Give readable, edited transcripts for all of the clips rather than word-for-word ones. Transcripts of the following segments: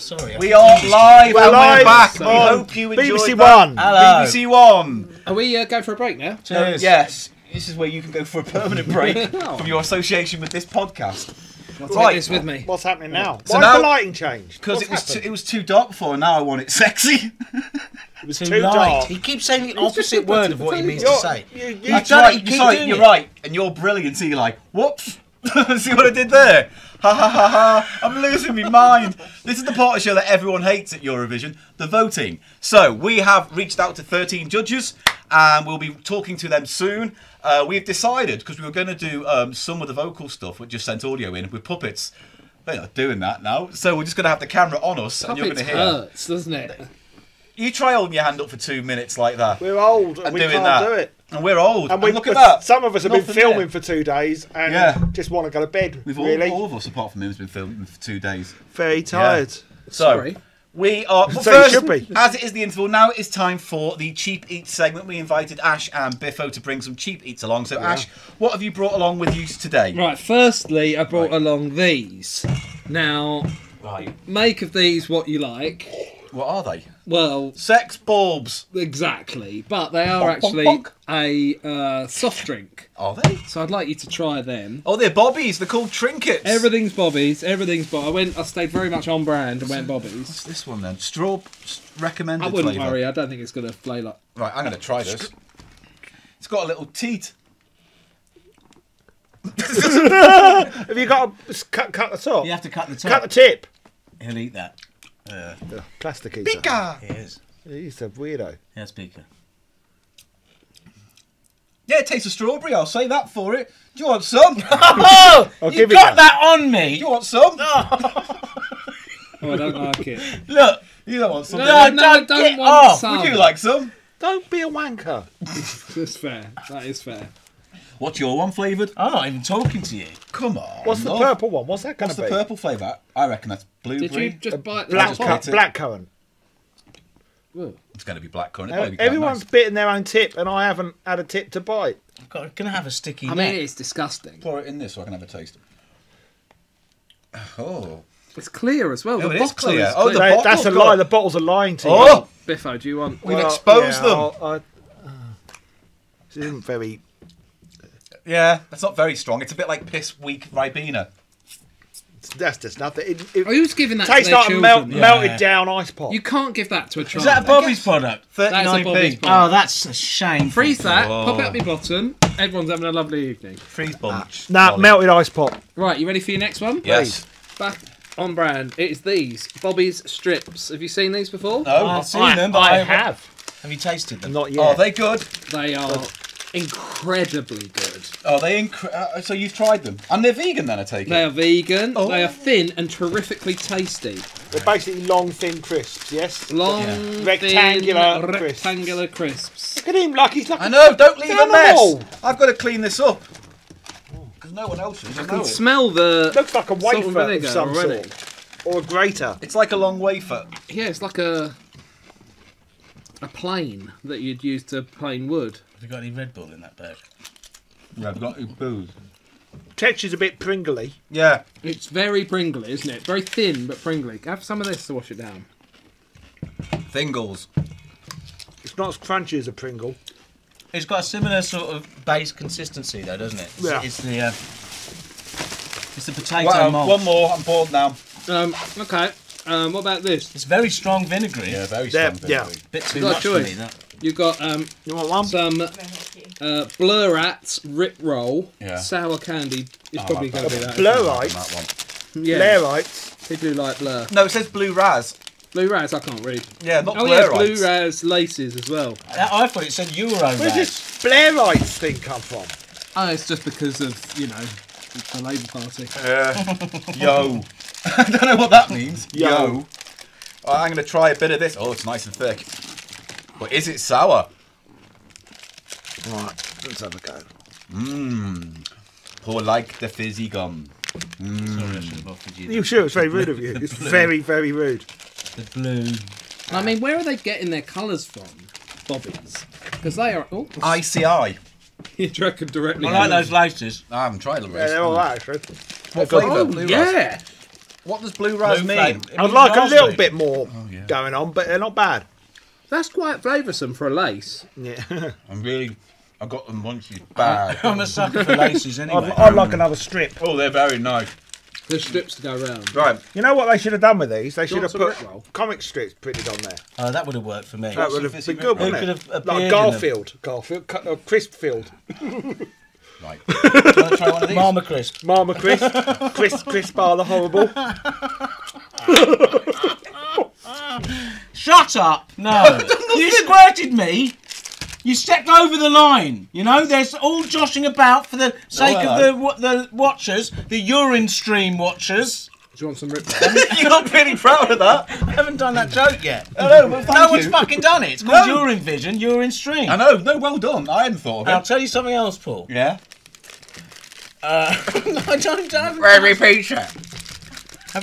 sorry. We are live. We're back. So we hope you enjoyed BBC One. Hello. BBC One. Are we going for a break now? Cheers. Yes. This is where you can go for a permanent break from your association with this podcast. Right. This with me. What's happening now? So why has the lighting changed? Because it was too dark before, and now I want it sexy. It was too dark. He keeps saying the opposite word of what he means to say. That's right. You're right. And you're brilliant, Eli. Whoops. See what I did there? Ha ha ha ha. I'm losing my mind. This is the part of the show that everyone hates at Eurovision, the voting. So we have reached out to 13 judges and we'll be talking to them soon. We've decided, because we were going to do some of the vocal stuff, we just sent audio in with puppets. They're not doing that now. So we're just going to have the camera on us and you're going to hear. Hurts, doesn't it? You try holding your hand up for 2 minutes like that. We're old and we can't do it. And we're old. And look at that. Some of us have been filming for 2 days and just want to go to bed. We've all of us, apart from him, has been filming for 2 days. Very tired. Yeah. Sorry. So we are. Well, so first, should be. As it is the interval, now it is time for the Cheap Eats segment. We invited Ash and Biffo to bring some Cheap Eats along. So, Ash, what have you brought along with you today? Right. Firstly, I brought along these. Now, make of these what you like. What are they? Well, sex bulbs. Exactly, but they are actually a soft drink. Are they? So I'd like you to try them. Oh, they're Bobbies. They're called Trinkets. Everything's Bobbies. Everything's Bobbies. I stayed very much on brand and went Bobbies. What's this one then? Straw recommended. I wouldn't worry. I don't think it's going to play like. Right, I'm going to try this. It's got a little teat. Have you got to cut the top? You have to cut the top. Cut the tip. He'll eat that. Plastic eater. Pika! He is. He's a weirdo. Yeah, it's Pika. Yeah, it tastes of strawberry, I'll say that for it. Do you want some? Oh, you got that on me. Do you want some? Oh, I don't like it. Look, you don't want some. No, I don't want some. Would you like some? Don't be a wanker. That's fair. That is fair. What's your one flavoured? I'm not even talking to you. Come on. What's the purple one? What's that going to be? What's the purple flavour? I reckon that's blueberry. Did you just bite blackcurrant? It's going to be blackcurrant. Everyone's bitten their own tip, and I haven't had a tip to bite. I'm going to have a sticky neck. I mean, it's disgusting. Pour it in this so I can have a taste. Oh. It's clear as well. The bottle is clear. Oh, that's a lie. The bottles are lying to you. Oh, Biffo, do you want? We've exposed them. This isn't very. Yeah, that's not very strong. It's a bit like piss weak Ribena. That's just nothing. Who's giving that to their children? Tastes like melted down ice pop. You can't give that to a child. Is that a Bobby's product? 39p. Oh, that's a shame. Freeze that. Pop out my bottom. Everyone's having a lovely evening. Freeze bomb. Nah, melted ice pop. Right, you ready for your next one? Yes. Please. Back on brand. It is these Bobby's strips. Have you seen these before? No, I've seen them. But I have. Have you tasted them? Not yet. Are they good? They are. Incredibly good. Oh, they so you've tried them, and they're vegan. Then I take it. They are vegan. Oh. They are thin and terrifically tasty. They're basically long, thin crisps. Yes. Long, rectangular crisps. Look at him, like he's like. I know. Don't leave a mess. I've got to clean this up because no one else is. I can smell the. Looks like a wafer of some sort, or a grater. It's like a long wafer. Yeah, it's like a plane that you'd use to plane wood. Have you got any Red Bull in that bag? Yeah, I've got booze. Texture's a bit pringly. Yeah. It's very pringly, isn't it? Very thin, but pringly. Have some of this to wash it down. Thingles. It's not as crunchy as a Pringle. It's got a similar sort of base consistency, though, doesn't it? Yeah. It's the potato malt. One more. I'm bored now. Okay. What about this? It's very strong vinegary. Yeah, very strong vinegary. Yeah. Bit too much for me, that. You've got some Blurats Rip Roll, Sour Candy is probably going to be that. Blurite? Yeah. Blurite? People who like Blur. No, it says Blue Raz. Blue Raz, I can't read. Yeah, not Blurite. Oh, yeah, Blue Raz Laces as well. I thought it said Euro Raz. Where does this Blurite thing come from? Oh, it's just because of, you know, the Labour Party. Yo. I don't know what that means. Yo. Oh, I'm going to try a bit of this. Oh, it's nice and thick. But is it sour? Right, let's have a go. Mmm. Pour like the fizzy gum. Mm. Sorry, I should have offered you. You sure? It's very rude of you. It's very, very rude. The blue. I mean, where are they getting their colours from, Bobbies? Because they are ICI. You reckon directly? I like those laces. I haven't tried them. Yeah, they're all right, actually. What flavour? Yeah. What does blue rose mean? I'd like a little bit more going on, but they're not bad. That's quite flavoursome for a lace. Yeah. I'm really... I got them once, you bad. I'm a sucker for laces anyway. I'd like another strip. Oh, they're very nice. There's strips to go round. Right. You know what they should have done with these? They should have put comic strips printed on there. Oh, that would have worked for me. That would have been good, wouldn't it? Like Garfield. Garfield. Crispfield. Right. Want to try one of these? Marma Crisp. Marma Crisp. Crisp Bar the Horrible. Shut up. No. You squirted me. You stepped over the line, you know. There's all joshing about for the sake of the watchers, the urine stream watchers. Do you want some rip? You're not really proud of that. I haven't done that joke yet. Hello, well, no one's fucking done it. It's called Urinevision, urine stream. I know. No, well done. I hadn't thought of it. I'll tell you something else, Paul. Yeah. I don't know. Where's my pizza?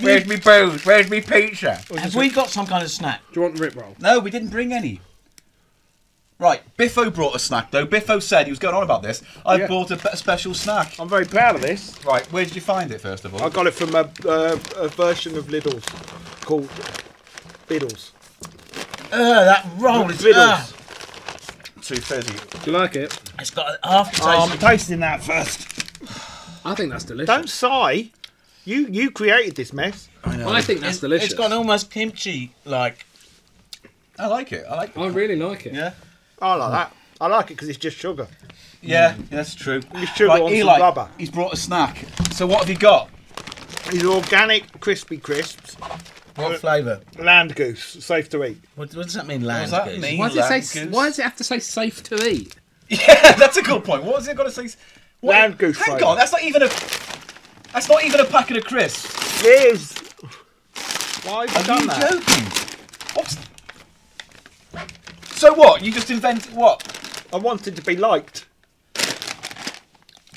Where's me booze? Where's me pizza? Have we got some kind of snack? Do you want the rip roll? No, we didn't bring any. Right, Biffo brought a snack though. Biffo said he was going on about this. I bought a special snack. I'm very proud of this. Right, where did you find it first of all? I got it from a version of Lidl's called Biddles. That roll is Biddles. Too fizzy. Do you like it? It's got an aftertaste. Oh, I'm tasting that first. I think that's delicious. Don't sigh. You created this mess. I know. Well, I think that's delicious. It's got almost kimchi-like. I like it. I like it. I really like it. Yeah. I like that. I like it because it's just sugar. Yeah, that's true. It's sugar on some rubber. He's brought a snack. So what have you got? These are organic crispy crisps. What flavour? Land goose, safe to eat. What does that mean, land goose? Why does it have to say safe to eat? Yeah, that's a good point. What has it got to say? What, land goose flavour. Hang on, that's not even a. That's not even a packet of crisps. It is. Why have you done that? Are you joking? What's... So what? You just invented what? I wanted to be liked. Do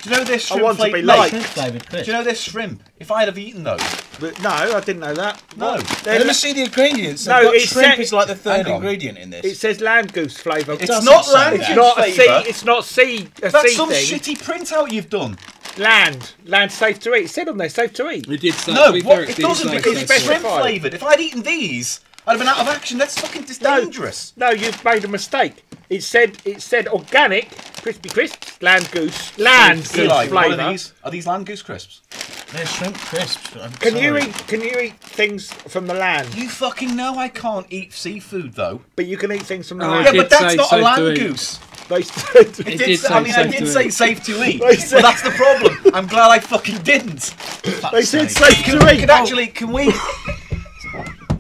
you know this shrimp? I want to be liked. Do you know this shrimp? If I'd have eaten those. But no, I didn't know that. No. Let me see the ingredients. No, shrimp is like the third ingredient in this. It says land goose flavour. It's not land goose flavour. It's not sea. That's some shitty printout you've done. Land safe to eat. It said on there, safe to eat. It did say. No, it doesn't because it's shrimp flavoured. If I'd eaten these, I'd have been out of action. That's fucking dangerous. No, you've made a mistake. It said organic crispy crisps, land goose, land goose flavour. Are these land goose crisps? They're shrimp crisps. Can you eat things from the land? You fucking know I can't eat seafood though. But you can eat things from the land. Yeah, but that's not a land goose. They said I did say safe to eat. Well, that's the problem. I'm glad I fucking didn't. They said safe to eat. Can we?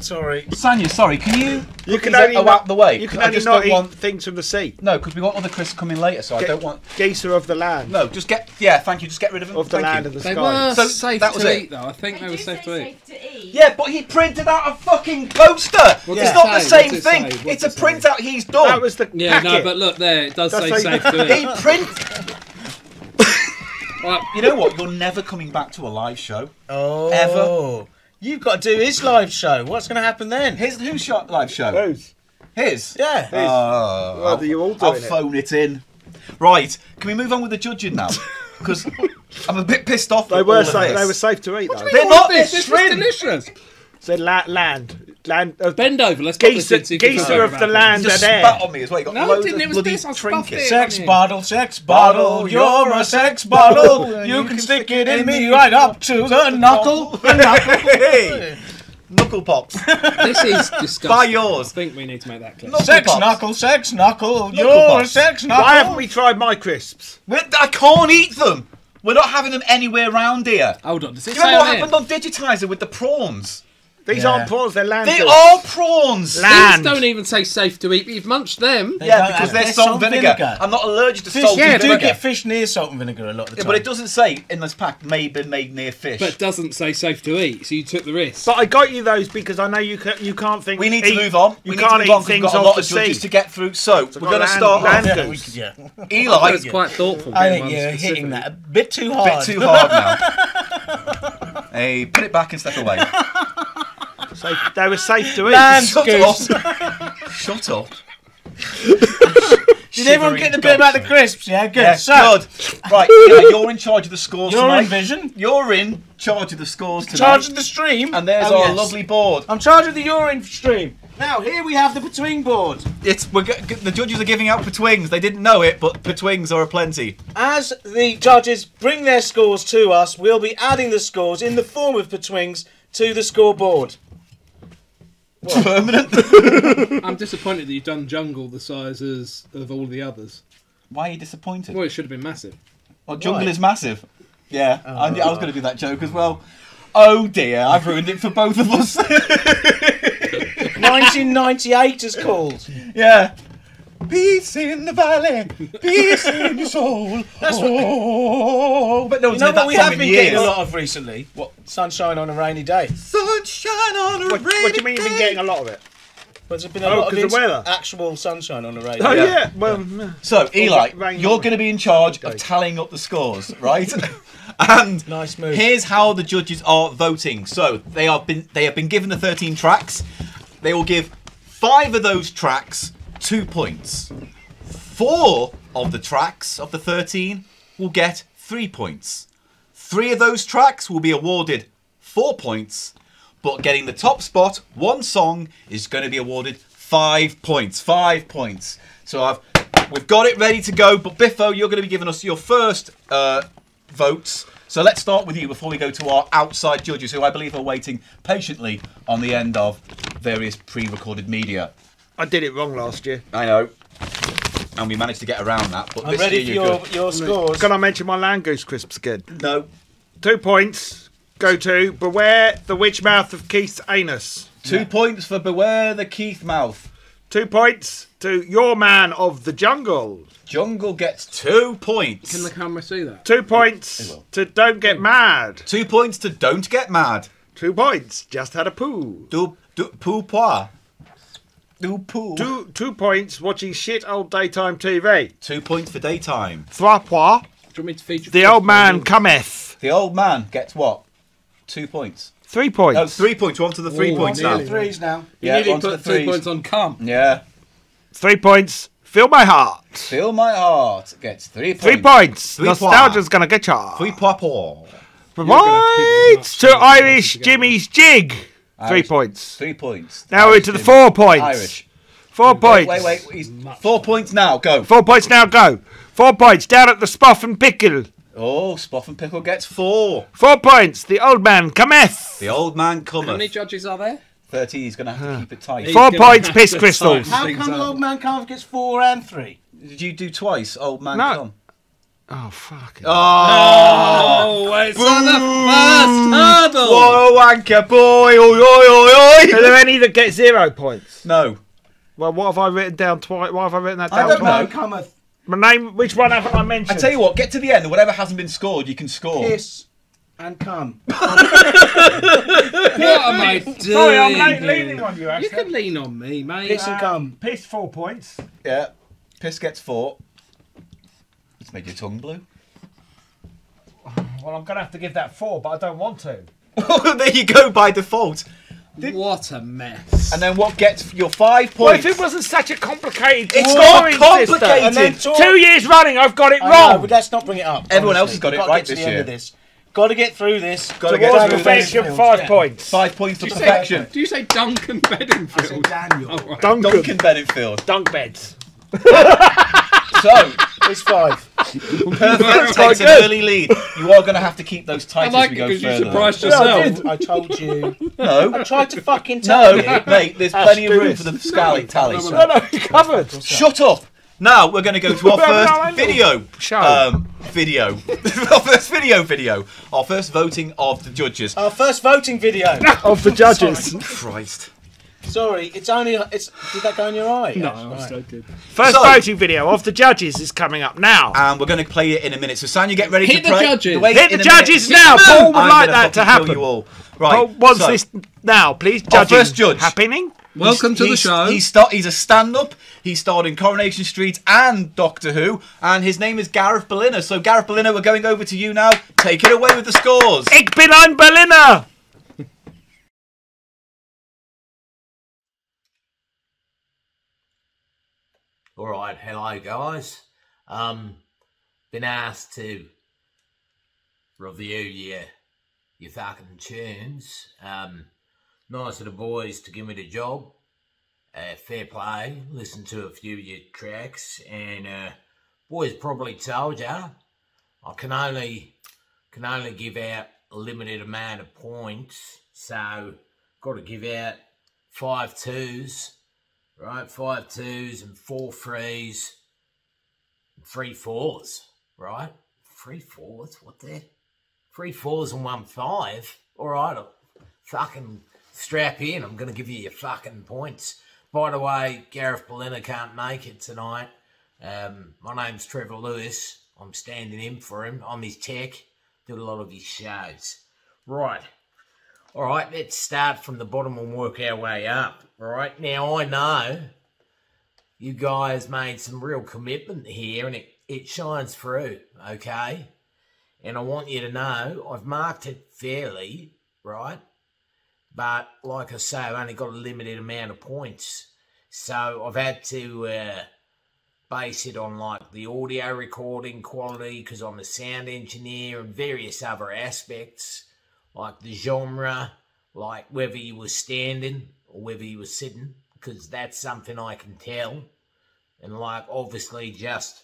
Sorry, Sanja. Sorry, can you? You can only out the way. You can only not want things from the sea. No, because we want other crisps coming later, so I don't want geese of the land. No, just get. Yeah, thank you. Just get rid of them. Of the land and the sky. They were safe to eat, though. I think they were safe to eat. Yeah, but he printed out a fucking poster. It's not the same thing. It's a printout he's done. That was the packet. Yeah, no, but look there. It does say safe to eat. He printed. You know what? You're never coming back to a live show. Oh, ever. You've got to do his live show. What's going to happen then? Whose live show? Whose? His? Yeah. His. Well, you all doing I'll phone it in. Right. Can we move on with the judging now? Because I'm a bit pissed off. They were safe to eat, though. They're not this delicious. So land. Bend over. Let's get this into Geezer of the land and air. Spat on me as well. You got no, it was this. I spat it. Sex bottle. You're a sex bottle. You can stick it in me right up to the knuckle. Knuckle pops. This is disgusting. Buy yours. I think we need to make that clear. Sex knuckle. You're a sex knuckle. Why haven't we tried my crisps? I can't eat them. We're not having them anywhere around here. Hold on. Does it say on there? You remember what happened on Digitiser with the prawns? These aren't prawns, they're land. They are prawns! Land. These don't even say safe to eat, but you've munched them. Yeah, because they're salt and vinegar. I'm not allergic to salt and vinegar. You do get fish near salt and vinegar a lot of the time. Yeah, but it doesn't say in this pack, may be made near fish. But it doesn't say safe to eat, so you took the risk. But I got you those because I know you can't think... We need to move on. We can't eat things off the sea. We've got a lot of judges to get through, so we're going to start off. Yeah. Eli... That's quite thoughtful. I think you're hitting that a bit too hard. A bit too hard now. Hey, put it back and step away. So they were safe to eat. Shut up. Did everyone get the bit about the crisps? Yeah, good. Yeah, so, good. Right, yeah, you're in charge of the scores tonight. Vision. You're in charge of the scores tonight. Charge of the stream. And there's our lovely board. I'm charge of the Urine stream. Now, here we have the Betwing board. The judges are giving out Betwings. They didn't know it, but Betwings are aplenty. As the judges bring their scores to us, we'll be adding the scores in the form of Betwings to the scoreboard. What? Permanent? I'm disappointed that you've done Jungle the sizes of all the others. Why are you disappointed? Well, it should have been massive. Well, Jungle is massive. Yeah, I was going to do that joke as well. Oh dear, I've ruined it for both of us. 1998 is called. Yeah. Peace in the valley, peace in your soul. That's but no, you know what we have been getting a lot of recently? What? Sunshine on a rainy day. Sunshine on a rainy day. What do you mean you've been getting a lot of it? Well, there's been a lot of weather. Actual sunshine on a rainy day. Oh, yeah. Well, yeah. So, Eli, you're going to be in charge of tallying up the scores, right? And nice move. Here's how the judges are voting. So, they have been given the 13 tracks. They will give 5 of those tracks 2 points. 4 of the tracks of the 13 will get 3 points. 3 of those tracks will be awarded 4 points, but getting the top spot, one song, is going to be awarded 5 points. 5 points. So we've got it ready to go, but Biffo, you're going to be giving us your first votes. So let's start with you before we go to our outside judges, who I believe are waiting patiently on the end of various pre-recorded media. I did it wrong last year. I know. And we managed to get around that. But I'm ready for your scores. Can I mention my Land Goose crisps again? No. 2 points go to Beware the Witch Mouth of Keith's Anus. 2 points for Beware the Keith Mouth. 2 points to Your Man of the Jungle. Jungle gets 2 points. Can the camera see that? 2 points to Don't Get Mad. 2 points to Don't Get Mad. 2 points. Just Had a Poo. Poo Poir. Two points watching shit old daytime TV. 2 points for daytime. 3 points. Do you want me to feature The Old Man Cometh. The Old Man gets what? 2 points. 3 points. No, 3 points. We're on to the three points now. Threes now. You nearly put 3 points on cum. Yeah. 3 points. Feel My Heart. Feel My Heart gets 3 points. 3 points. Nostalgia's gonna get ya. 3 points. 3 points to Irish Jimmy's Jig. 3 points. 3 points. Now Irish we're to the 4 points. Irish. 4 points. Wait. He's 4 points now. Go. 4 points now. Go. 4 points down at the Spoff and Pickle. Oh, Spoff and Pickle gets 4. 4 points. The Old Man Cometh. The Old Man Cometh. How many judges are there? 30. He's going to have to keep it tight. 4 points. Piss Crystals. How come the Old Man Cometh gets 4 and 3? Did you do twice? Old Man Cometh. Oh, fuck. Oh, it's on the first hurdle. Whoa, wanker boy. Oi, oi, oi, oi. Are there any that get 0 points? No. Well, what have I written down twice? Why have I written that down twice? I don't know. My name, which one haven't I mentioned? I tell you what, get to the end and whatever hasn't been scored, you can score. Kiss and cum. What am I doing? Sorry, I'm leaning on you, Ashley. You can lean on me, mate. Piss and cum. Piss, 4 points. Yeah. Piss gets 4. It's made your tongue blue. Well, I'm going to have to give that 4, but I don't want to. There you go, by default. What a mess. And then what gets your 5 points? Well, if it wasn't such a complicated... It's not complicated. And then 2 years running, I've got it wrong. Know, but let's not bring it up. Everyone else has got it right this year. Got to get through this. Got to get through perfection, this. 5 points. 5 points for perfection. Do you say Duncan Bedingfield? I said Daniel. Oh, right. Duncan Bedingfield. Dunk beds. So... It's 5. Perfect takes an early lead. You are going to have to keep those tight as we go further. You surprised yourself. No, I told you. No. I tried to fucking tell you. No, mate, there's plenty of room for the scally tally. No, it's covered. Shut up. Now we're going to go to our first video. Our first video. Our first voting of the judges. Our first voting video. Of the judges. Christ. Sorry, it's only... did that go in your eye? No, I still did. First voting video of the judges is coming up now. And we're going to play it in a minute. So, Sanja, get ready to play. Hit the judges. Hit the judges now. Paul would like that to happen. You all. Right, Paul wants this now, please. Judging. Our first judge. Happening. Welcome to the show. He's a stand-up. He starred in Coronation Street and Doctor Who. And his name is Gareth Berliner. So, Gareth Berliner, we're going over to you now. Take it away with the scores. Ich bin ein Berliner. Alright, hello guys. Been asked to review your fucking tunes. Nice of the boys to give me the job. Fair play, listened to a few of your tracks, and boys probably told ya I can only give out a limited amount of points, so gotta give out 5 twos. Right, 5 twos and 4 threes and 3 fours, right? 3 fours, what the? 3 fours and 1 5. All right, I'll fucking strap in. I'm going to give you your fucking points. By the way, Gareth Berliner can't make it tonight. My name's Trevor Lewis. I'm standing in for him. I'm his tech. Do a lot of his shows. Right. All right, let's start from the bottom and work our way up, right? Now, I know you guys made some real commitment here, and it shines through, okay? And I want you to know I've marked it fairly, right? But, like I say, I've only got a limited amount of points. So I've had to base it on, like, the audio recording quality, because I'm a sound engineer, and various other aspects, like the genre, like whether you were standing or whether you were sitting, because that's something I can tell. And like, obviously, just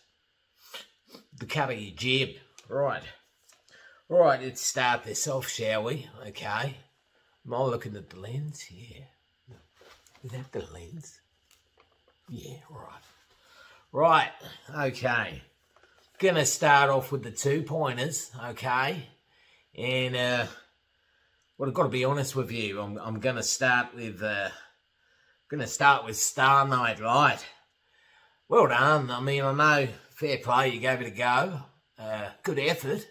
the cut of your jib. Right. All right, let's start this off, shall we? Okay. Am I looking at the lens? Yeah. Is that the lens? Yeah, right. Right, okay. Gonna start off with the 2-pointers, okay? And, well, I've got to be honest with you. I'm going to start with Star Night Light. Well done. I mean, I know, fair play, you gave it a go. Good effort.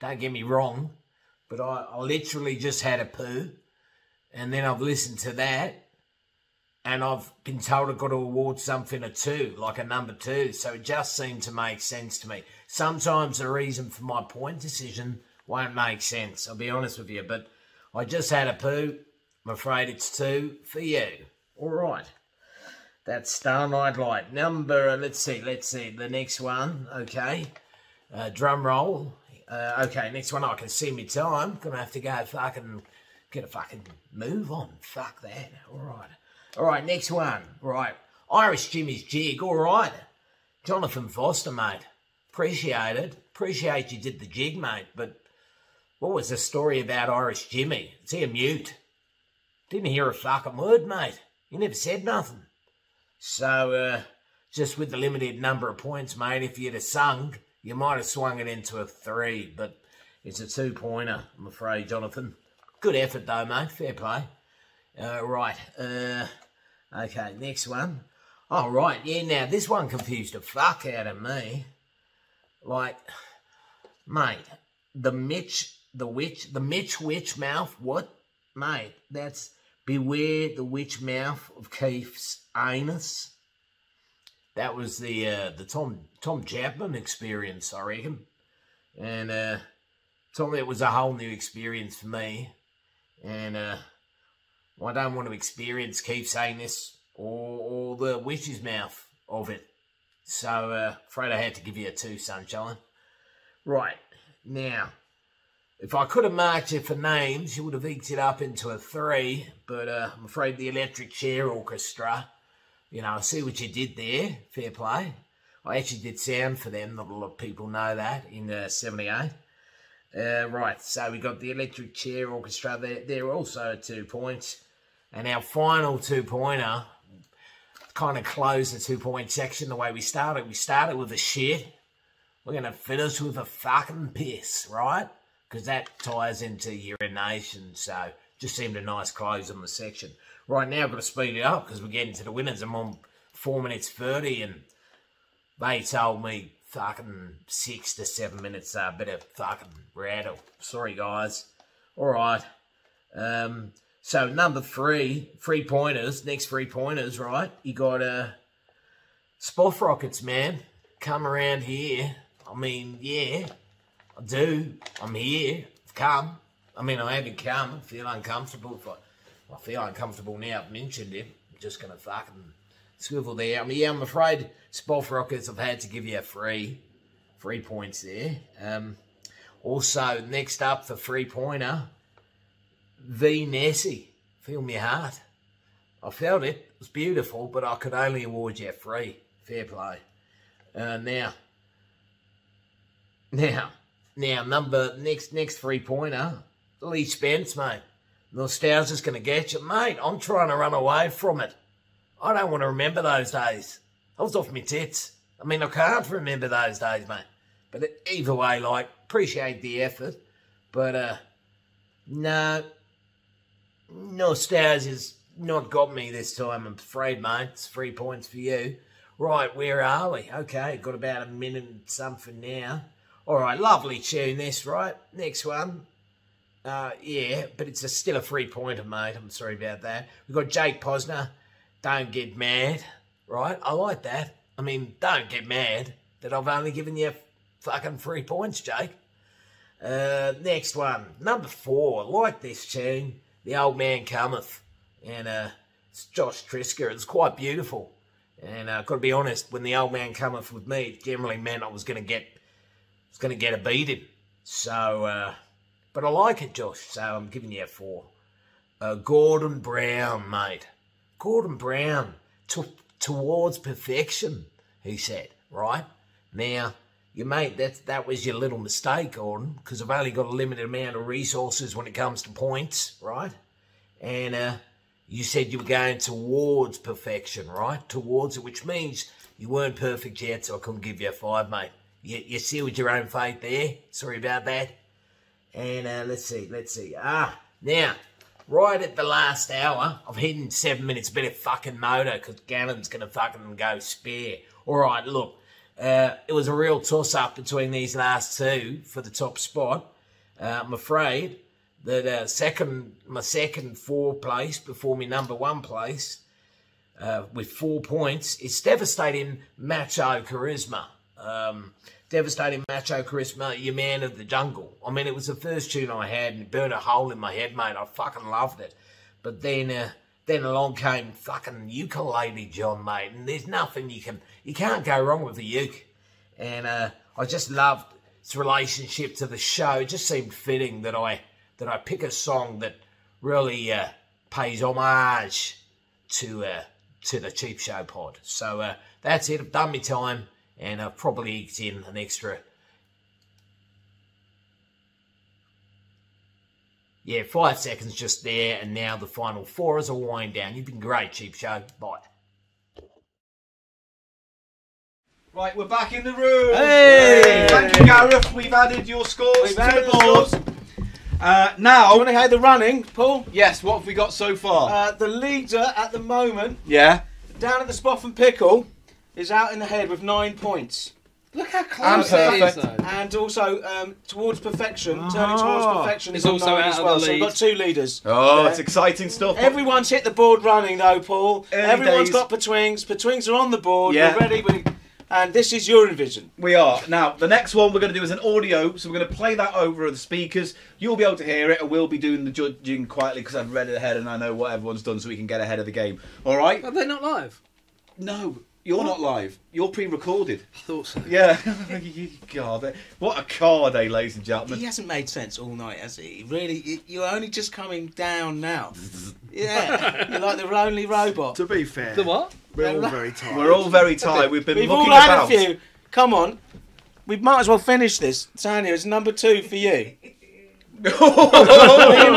Don't get me wrong. But I literally just had a poo. And then I've listened to that. And I've been told I've got to award something a 2, like a number 2. So it just seemed to make sense to me. Sometimes the reason for my point decision won't make sense, I'll be honest with you. But I just had a poo. I'm afraid it's 2 for you. All right. That's Starlight Light. Number, let's see. The next one, okay. Drum roll. Okay, next one, I can see me time. Gonna have to go fucking get a fucking move on. Fuck that. All right. All right, next one. Right. Irish Jimmy's Jig. All right. Jonathan Foster, mate. Appreciate it. Appreciate you did the jig, mate, but what was the story about Irish Jimmy? Is he a mute? Didn't hear a fucking word, mate. You never said nothing. So, just with the limited number of points, mate, if you'd have sung, you might have swung it into a 3, but it's a 2-pointer, I'm afraid, Jonathan. Good effort, though, mate. Fair play. Right. Okay, next one. Oh, right. Yeah, now, this one confused the fuck out of me. Like, mate, the Mitch Witch Mouth, what? Mate, that's Beware the Witch Mouth of Keith's Anus. That was the Tom Chapman experience, I reckon. And Tom, it was a whole new experience for me. And I don't want to experience Keith's Anus or the witch's mouth of it. So, afraid I had to give you a 2, sunshine. Right. Now, if I could have marked you for names, you would have eked it up into a 3, but I'm afraid the Electric Chair Orchestra, you know, I see what you did there, fair play. I actually did sound for them, not a lot of people know that, in 78. Right, so we got the Electric Chair Orchestra, they're also 2 points. And our final 2-pointer, kind of close the 2-point section the way we started. We started with a shit. We're going to finish with a fucking piss, right? Because that ties into urination, so just seemed a nice close on the section. Right now, I've got to speed it up because we're getting to the winners. I'm on 4 minutes 30, and they told me fucking 6 to 7 minutes, so I better fucking rattle. Sorry, guys. All right. So, number 3, 3-pointers, next 3-pointers, right? You got Spot Rockets, man. Come around here. I mean, yeah, I do. I'm here. I've come. I mean, I haven't come. I feel uncomfortable. I feel uncomfortable now I've mentioned it. I'm just going to fucking swivel there. I mean, yeah, I'm afraid Spoff Rockets, I've had to give you a free points there. Also, next up for free pointer, V Nessie, Feel Me Heart. I felt it. It was beautiful, but I could only award you free. Fair play. Now, next free pointer, Lee Spence, mate. Nostalgia's going to get you. Mate, I'm trying to run away from it. I don't want to remember those days. I was off my tits. I mean, I can't remember those days, mate. But either way, like, appreciate the effort. But, no, Nostalgia's not got me this time, I'm afraid, mate. It's 3 points for you. Right, where are we? Okay, got about a minute and something now. All right, lovely tune this, right? Next one. Yeah, but it's still a three-pointer, mate. I'm sorry about that. We've got Jake Posner, Don't Get Mad, right? I like that. I mean, don't get mad that I've only given you fucking 3 points, Jake. Next one, number 4. I like this tune, The Old Man Cometh. And it's Josh Trisker. It's quite beautiful. And I've got to be honest, when The Old Man Cometh with me, it generally meant I was going to get a beating. So, but I like it, Josh. So I'm giving you a 4. Gordon Brown, mate. Gordon Brown, towards perfection, he said, right? Now, you mate, that was your little mistake, Gordon, because I've only got a limited amount of resources when it comes to points, right? And you said you were going towards perfection, right? Towards it, which means you weren't perfect yet, so I couldn't give you a 5, mate. You sealed your own fate there. Sorry about that. And let's see. Now, right at the last hour, I've hidden 7 minutes, better fucking motor, because Gavvin's going to fucking go spare. All right, look, it was a real toss-up between these last two for the top spot. I'm afraid that my second 4th place before my number 1 place with 4 points is Devastating Macho Charisma. Devastating Macho Charisma, Your Man of the Jungle. I mean, it was the first tune I had, and it burned a hole in my head, mate. I fucking loved it. But then along came fucking Ukulele John, mate. And there's nothing you can't go wrong with the uke. And I just loved its relationship to the show. It just seemed fitting that I pick a song that really pays homage to the Cheap Show pod. So that's it. I've done my time. And I've probably eked in an extra, yeah, 5 seconds just there. And now the final 4 is a wind down. You've been great, Cheap Show. Bye. Right, we're back in the room. Hey! Thank you, Gareth. We've added your scores. We've added the scores. Now, I want to hear the running, Paul. Yes, what have we got so far? The leader at the moment, yeah, down at the Spot and Pickle, is out in the head with 9 points. Look how close it is. And also, Towards Perfection, Turning Towards Perfection is also out as well. Of the lead. So we've got 2 leaders. Oh, yeah. It's exciting stuff. Everyone's hit the board running, though, Paul. Everyone's got Petwings. Petwings are on the board. Yeah. We're ready. And this is Eurovision. We are. Now, the next one we're going to do is an audio, so we're going to play that over the speakers. You'll be able to hear it, and we'll be doing the judging quietly because I've read it ahead and I know what everyone's done so we can get ahead of the game. All right? Are they not live? No. You're not live. You're pre-recorded. I thought so. Yeah. God, what a card, eh, ladies and gentlemen. He hasn't made sense all night, has he? Really, you're only just coming down now. Yeah. You're like the lonely robot. To be fair. The what? We're all very tired. We're all very tired. We've been looking about. We've all had a few. Come on. We might as well finish this. Sanja, it's number 2 for you. I've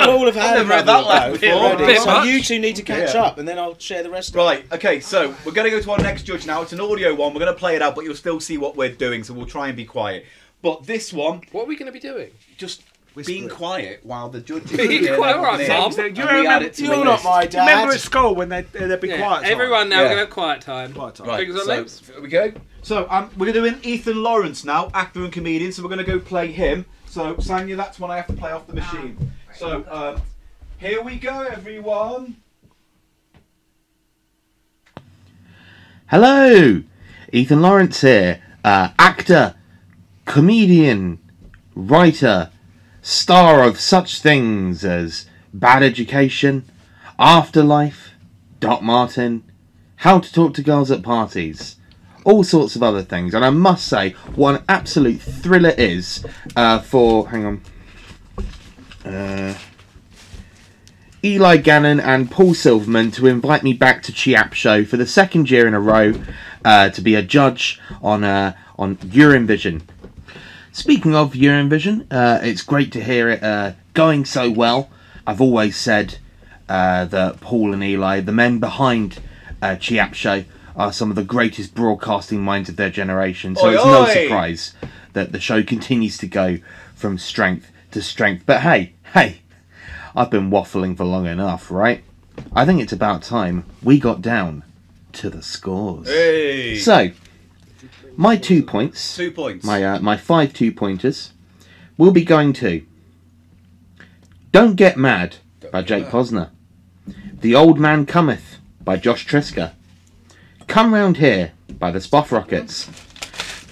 never had that laugh before. So you two need to catch up, and then I'll share the rest. Right. Okay. So we're going to go to our next judge now. It's an audio one. We're going to play it out, but you'll still see what we're doing. So we'll try and be quiet. But this one, what are we going to be doing? Just being quiet while the judges. Being quiet, right, Tom? You're not my dad. Remember at school when there'd be quiet time. Everyone now going to have quiet time. Quiet time. Right. So here we go. So we're doing Ethan Lawrence now, actor and comedian. So we're going to go play him. So, Sanja, that's when I have to play off the machine. So, here we go, everyone. Hello, Ethan Lawrence here. Actor, comedian, writer, star of such things as Bad Education, Afterlife, Doc Martin, How to Talk to Girls at Parties, all sorts of other things. And I must say, one absolute thriller is for, hang on, Eli Gannon and Paul Silverman to invite me back to Cheap Show for the second year in a row to be a judge on Urinevision. Speaking of Eurovision, it's great to hear it going so well. I've always said that Paul and Eli, the men behind Cheap Show, are some of the greatest broadcasting minds of their generation. So it's no surprise that the show continues to go from strength to strength. But hey, I've been waffling for long enough, right? I think it's about time we got down to the scores. Hey. So, my 2 points, my 5 two-pointers, will be going to Don't Get Mad by Jake Posner, The Old Man Cometh by Josh Trisker, Come Round Here by the Spoff Rockets,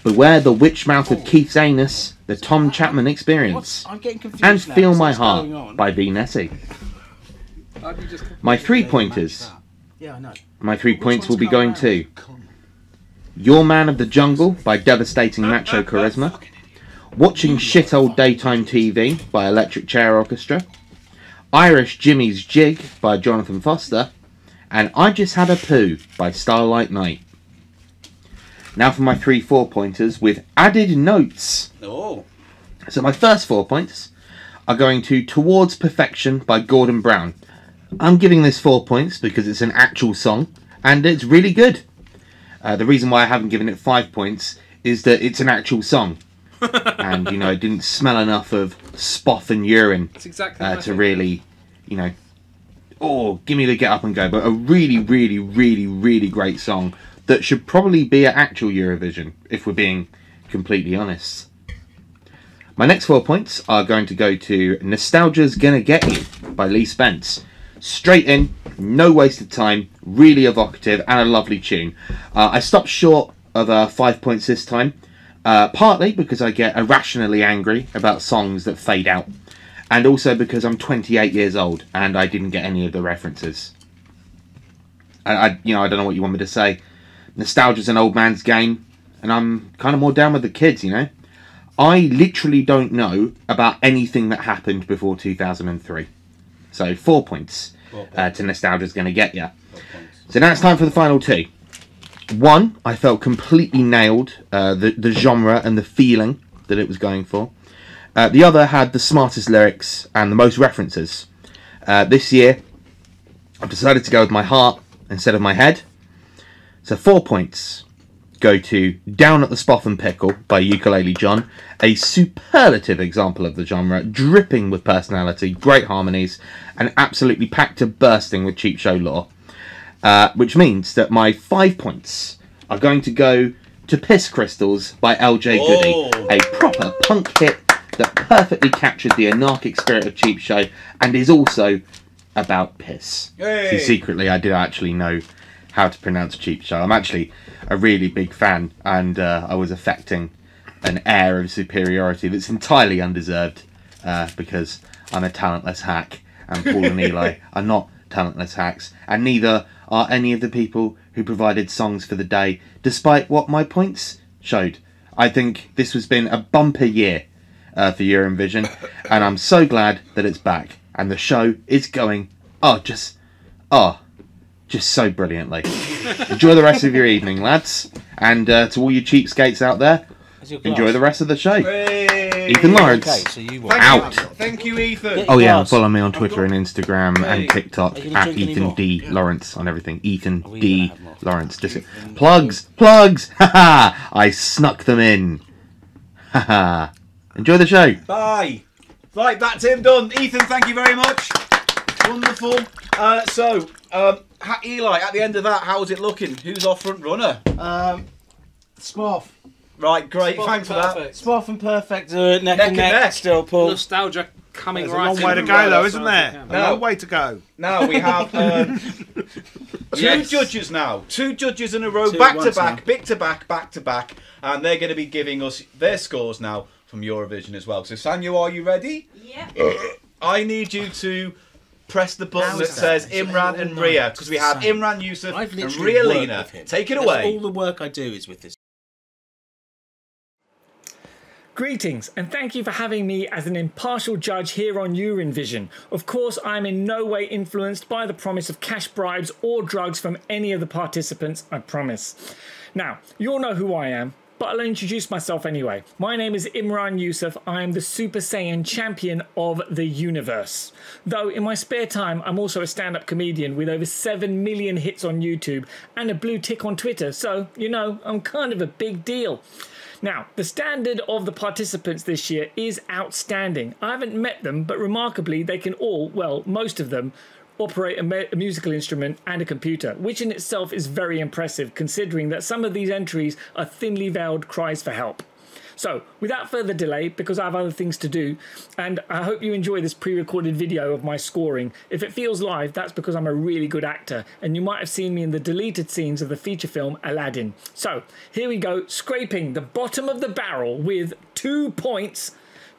Beware the Witch Mouth of Keith's Anus, The Tom Chapman Experience, and Feel My Heart by V. Nessie. My 3 pointers, my 3 points will be going to Your Man of the Jungle by Devastating Macho Charisma, Watching Shit Old Daytime TV by Electric Chair Orchestra, Irish Jimmy's Jig by Jonathan Foster, and I Just Had a Poo by Starlight Night. Now for my 3 four-pointers with added notes. Oh. So my first 4 points are going to Towards Perfection by Gordon Brown. I'm giving this 4 points because it's an actual song and it's really good. The reason why I haven't given it 5 points is that it's an actual song. And, you know, it didn't smell enough of spoff and urine to really, you know, give me the get up and go. But a really, really, really, really great song that should probably be at actual Eurovision, if we're being completely honest. My next 4 points are going to go to Nostalgia's Gonna Get You by Lee Spence. Straight in, no waste of time, really evocative and a lovely tune. I stopped short of 5 points this time, partly because I get irrationally angry about songs that fade out, and also because I'm 28 years old and I didn't get any of the references. I don't know what you want me to say. Nostalgia's an old man's game, and I'm kind of more down with the kids, you know. I literally don't know about anything that happened before 2003. So 4 points to Nostalgia's Gonna Get Ya. So now it's time for the final two. One, I felt completely nailed the genre and the feeling that it was going for. The other had the smartest lyrics and the most references. This year, I've decided to go with my heart instead of my head. So 4 points go to Down at the Spoff and Pickle by Ukulele John, a superlative example of the genre, dripping with personality, great harmonies, and absolutely packed to bursting with Cheap Show lore. Which means that my 5 points are going to go to Piss Crystals by LJ Goody, a proper punk hit that perfectly captured the anarchic spirit of Cheap Show and is also about piss. So secretly, I did actually know how to pronounce Cheap Show. I'm actually a really big fan, and I was affecting an air of superiority that's entirely undeserved because I'm a talentless hack, and Paul and Eli are not talentless hacks, and neither are any of the people who provided songs for the day, despite what my points showed. I think this has been a bumper year for Eurovision, and I'm so glad that it's back, and the show is going just so brilliantly. Enjoy the rest of your evening, lads. And to all you cheapskates out there, enjoy the rest of the show. Hey. Ethan Lawrence, so out. Thank you, Ethan. Follow me on Twitter and Instagram and TikTok at Ethan D. Lawrence on everything. Ethan D. Lawrence. Plugs. Haha. I snuck them in. Haha. Enjoy the show. Bye. Right, that's him done. Ethan, thank you very much. Wonderful. Eli, at the end of that, how's it looking? Who's our front runner? Spoff. Right, great. Thanks for that. Spoff and Perfect are neck and neck still, Paul. Nostalgia coming right in. There's a long way to go, though, isn't there? A long way to go. Now we have two judges now. Two judges in a row, back to back, and they're going to be giving us their scores now from Eurovision as well. So, Sanja, are you ready? Yeah. I need you to press the button that says Imran and Ria, because we have Imran Yusuf and Ria Lina. Take it away. All the work I do is with this. Greetings, and thank you for having me as an impartial judge here on Urinevision. Of course, I am in no way influenced by the promise of cash bribes or drugs from any of the participants, I promise. Now, you all know who I am, but I'll introduce myself anyway. My name is Imran Yusuf. I am the Super Saiyan champion of the universe. Though in my spare time, I'm also a stand-up comedian with over 7 million hits on YouTube and a blue tick on Twitter. So, you know, I'm kind of a big deal. Now, the standard of the participants this year is outstanding. I haven't met them, but remarkably, they can all, well, most of them, operate a musical instrument and a computer, which in itself is very impressive, considering that some of these entries are thinly veiled cries for help. So, without further delay, because I have other things to do, and I hope you enjoy this pre-recorded video of my scoring. If it feels live, that's because I'm a really good actor, and you might have seen me in the deleted scenes of the feature film Aladdin. So, here we go, scraping the bottom of the barrel with 2 points.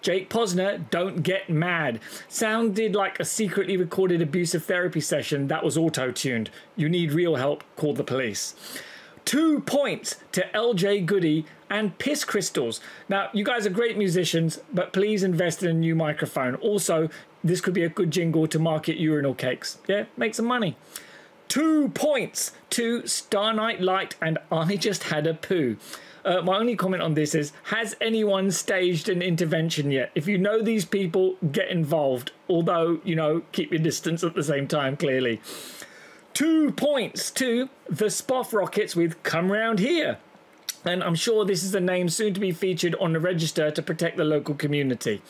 Jake Posner, Don't Get Mad. Sounded like a secretly recorded abusive therapy session that was auto-tuned. You need real help, call the police. 2 points to LJ Goody and Piss Crystals. Now, you guys are great musicians, but please invest in a new microphone. Also, this could be a good jingle to market urinal cakes. Yeah, make some money. 2 points to Starnight Light and I Just Had a Poo. My only comment on this is, has anyone staged an intervention yet? If you know these people, get involved. Although, you know, keep your distance at the same time, clearly. 2 points to the Spoff Rockets with Come Round Here. And I'm sure this is a name soon to be featured on the register to protect the local community.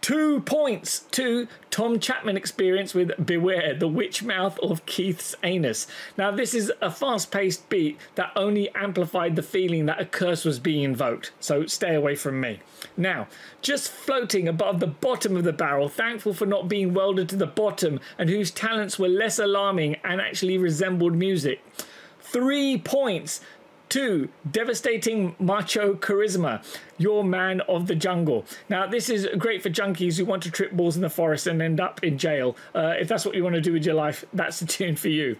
2 points to Tom Chapman Experience with Beware the Witch Mouth of Keith's Anus. Now, this is a fast-paced beat that only amplified the feeling that a curse was being invoked, so stay away from me. Now, just floating above the bottom of the barrel, thankful for not being welded to the bottom and whose talents were less alarming and actually resembled music. 3 points. 2. Devastating Macho Charisma, Your Man of the Jungle. Now, this is great for junkies who want to trip balls in the forest and end up in jail. If that's what you want to do with your life, that's the tune for you.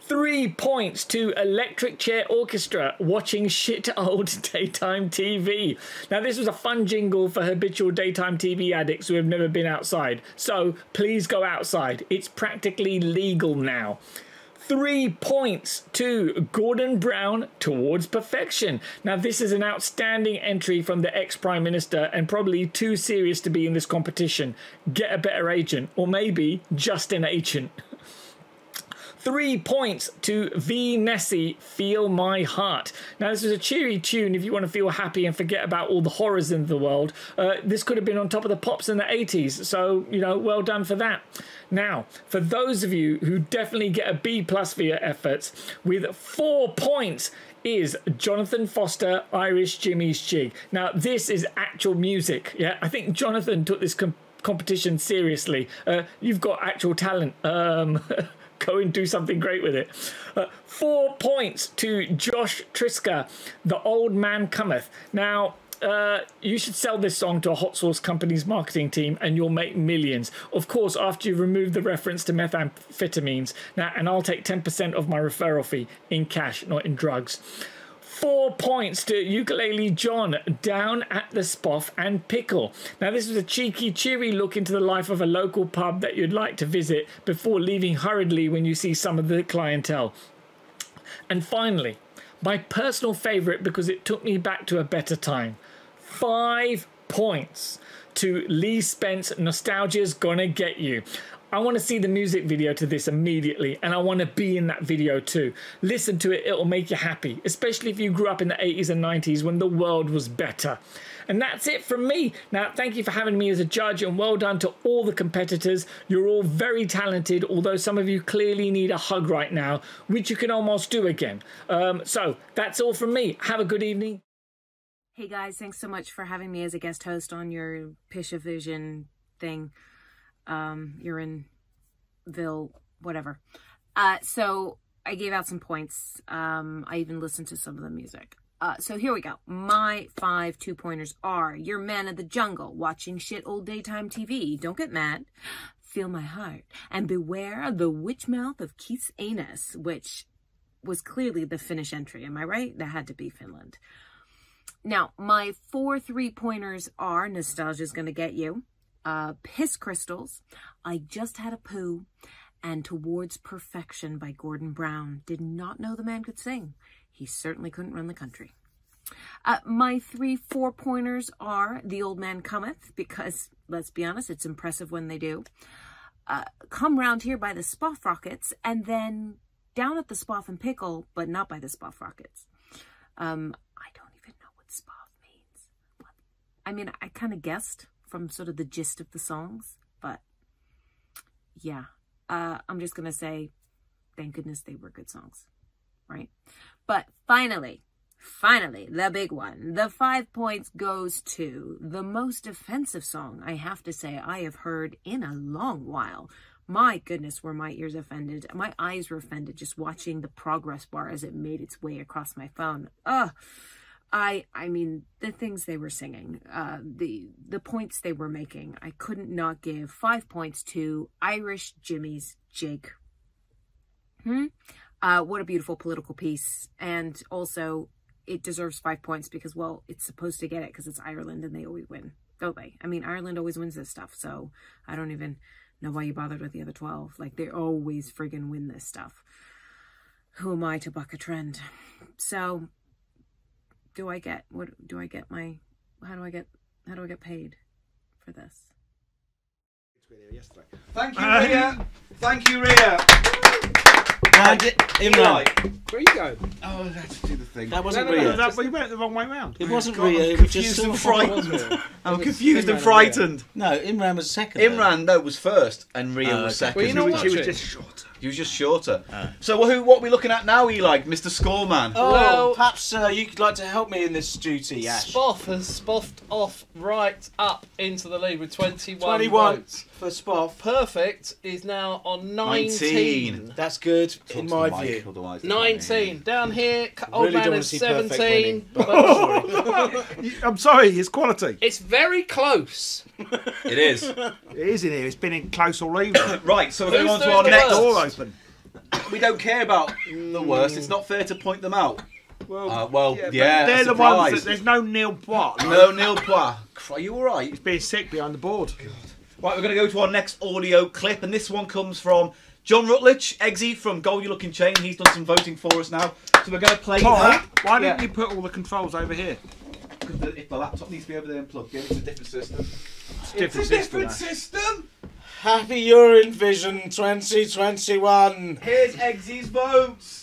3 points to Electric Chair Orchestra, Watching Shit Old Daytime TV. Now, this was a fun jingle for habitual daytime TV addicts who have never been outside. So, please go outside. It's practically legal now. 3 points to Gordon Brown, Towards Perfection. Now, this is an outstanding entry from the ex-Prime Minister and probably too serious to be in this competition. Get a better agent, or maybe just an agent. 3 points to V. Nessie, Feel My Heart. Now, this is a cheery tune if you want to feel happy and forget about all the horrors in the world. This could have been on top of the pops in the 80s, so, you know, well done for that. Now, for those of you who definitely get a B+ for your efforts, with 4 points is Jonathan Foster, Irish Jimmy's Jig. Now, this is actual music, yeah? I think Jonathan took this competition seriously. You've got actual talent. Go and do something great with it. 4 points to Josh Triska, The Old Man Cometh. Now, you should sell this song to a hot sauce company's marketing team and you'll make millions. Of course, after you remove the reference to methamphetamines. Now, and I'll take 10% of my referral fee in cash, not in drugs. 4 points to Ukulele John, Down at the Spoff and Pickle. Now, this was a cheeky, cheery look into the life of a local pub that you'd like to visit before leaving hurriedly when you see some of the clientele. And finally, my personal favourite because it took me back to a better time. 5 points to Lee Spence, Nostalgia's Gonna Get You. I want to see the music video to this immediately, and I want to be in that video too. Listen to it, it'll make you happy, especially if you grew up in the 80s and 90s when the world was better. And that's it from me. Now, thank you for having me as a judge, and well done to all the competitors. You're all very talented, although some of you clearly need a hug right now, which you can almost do again. So, that's all from me. Have a good evening. Hey guys, thanks so much for having me as a guest host on your Pishavision thing. Urineville, whatever. So I gave out some points. I even listened to some of the music. So here we go. My 5 two-pointers are Your Man of the Jungle, Watching Shit Old Daytime TV, Don't Get Mad, feel my heart, and beware the witch mouth of Keith's anus, which was clearly the Finnish entry, am I right? That had to be Finland. Now, my 4 3-pointers are Nostalgia's Gonna Get You, Piss Crystals, I Just Had a Poo, and Towards Perfection by Gordon Brown. Did not know the man could sing. He certainly couldn't run the country. My 3 4-pointers are The Old Man Cometh, because, let's be honest, it's impressive when they do. Come Round Here by the Spoff Rockets, and then Down at the Spoff and Pickle, but not by the Spoff Rockets. I don't even know what Spoff means. But, I mean, I kind of guessed from sort of the gist of the songs, but yeah. I'm just going to say, thank goodness they were good songs, right? But finally... Finally, the big one. The 5 points goes to the most offensive song I have to say I have heard in a long while. My goodness, were my ears offended. My eyes were offended just watching the progress bar as it made its way across my phone. Ugh. I mean, the things they were singing, the points they were making, I couldn't not give 5 points to Irish Jimmy's Jake. What a beautiful political piece. And also... it deserves 5 points because, well, it's supposed to get it because it's Ireland and they always win, don't they? I mean, Ireland always wins this stuff, so I don't even know why you bothered with the other 12. Like, they always friggin' win this stuff. Who am I to buck a trend? So, how do I get paid for this? Thank you, Ria. Thank you, Ria. Where are you going? Oh, I had to do the thing. That wasn't Ria. We went the wrong way round. It wasn't Ria. It was just so frightened. I'm confused and frightened. No, Imran was second. Imran, no, was first, and Ria was second. Well, you know what? He was just shorter. He was just shorter. So what are we looking at now, Eli? Mr. Scoreman. Oh, well, perhaps you'd like to help me in this duty, Ash. Spoff has spoffed off right up into the lead with 21 votes. For Spoff. Perfect is now on 19. That's good, in my view. 19. Down here, Old Man is 17. I'm sorry, it's quality. It's very close. It is. It is in here. It's been in close all evening. Right, so we're going on to our next door open. We don't care about the worst. It's not fair to point them out. Well, yeah, they're the ones that there's no nil pois. No nil pois. Are you all right? He's being sick behind the board. God. Right, we're going to go to our next audio clip, and this one comes from John Rutledge, Eggsy from Goal You Look in Chain. He's done some voting for us now, so we're going to play that. Why didn't you put all the controls over here? Because if the laptop needs to be over there and plugged in, it's a different system. It's a different system. Happy Urinevision 2021. Here's Eggsy's votes.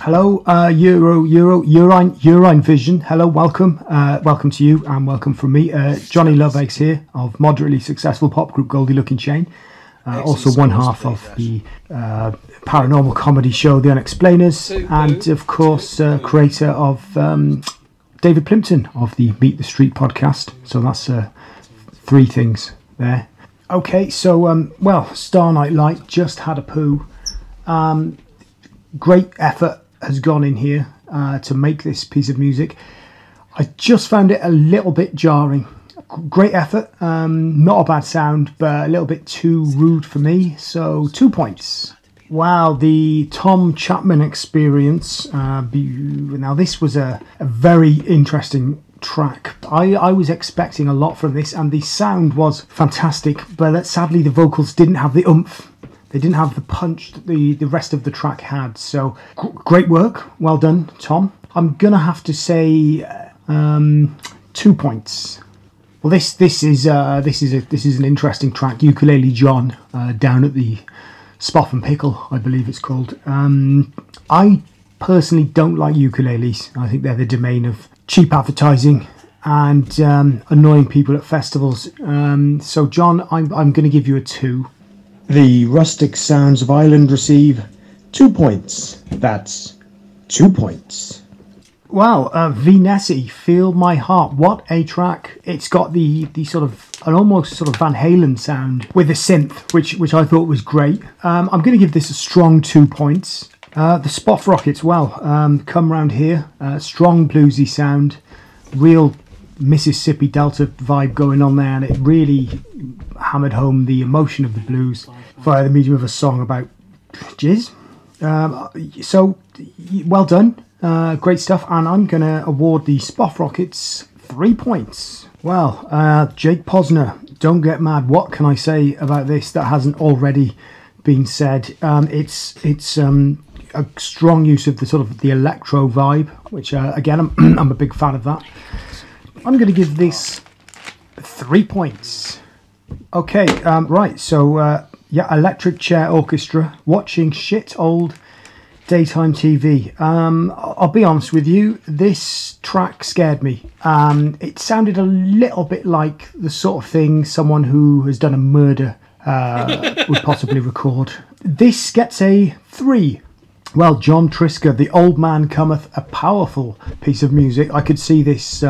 Hello, Urinevision. Hello, welcome. Welcome to you and welcome from me. Johnny Love Eggs here of moderately successful pop group Goal You Look in Chain. Also one half of the paranormal comedy show The Unexplainers, and of course creator of David Plimpton of the Meet the Street podcast. So that's three things there. Okay, so well, Star Night Light, Just Had a Poo. Great effort has gone in here to make this piece of music. I just found it a little bit jarring. Great effort, not a bad sound, but a little bit too rude for me, so 2 points. Wow, the Tom Chapman Experience. Now this was a very interesting track. I was expecting a lot from this, and the sound was fantastic, but sadly the vocals didn't have the oomph. They didn't have the punch that the rest of the track had, so great work. Well done, Tom. I'm going to have to say 2 points. Well, this is an interesting track, Ukulele John, down at the Spoff and Pickle, I believe it's called. I personally don't like ukuleles. I think they're the domain of cheap advertising and annoying people at festivals. So, John, I'm going to give you a 2. The rustic sounds of Ireland receive 2 points. That's 2 points. Wow, Nessie, Feel My Heart. What a track. It's got the sort of an almost sort of Van Halen sound with a synth, which I thought was great. I'm going to give this a strong 2 points. The Spoff Rockets, well, Come Round Here. Strong bluesy sound, real Mississippi Delta vibe going on there, and it really hammered home the emotion of the blues via the medium of a song about jizz. So well done, great stuff, and I'm going to award the Spoff Rockets 3 points. Well, Jake Posner, Don't Get Mad. What can I say about this that hasn't already been said? It's a strong use of the sort of the electro vibe, which again I'm a big fan of that. I'm going to give this 3 points. Okay, right, so yeah, Electric Chair Orchestra, watching shit old daytime TV. I'll be honest with you, this track scared me. It sounded a little bit like the sort of thing someone who has done a murder would possibly record. This gets a 3. Well, John Trisker, The Old Man Cometh, a powerful piece of music. I could see this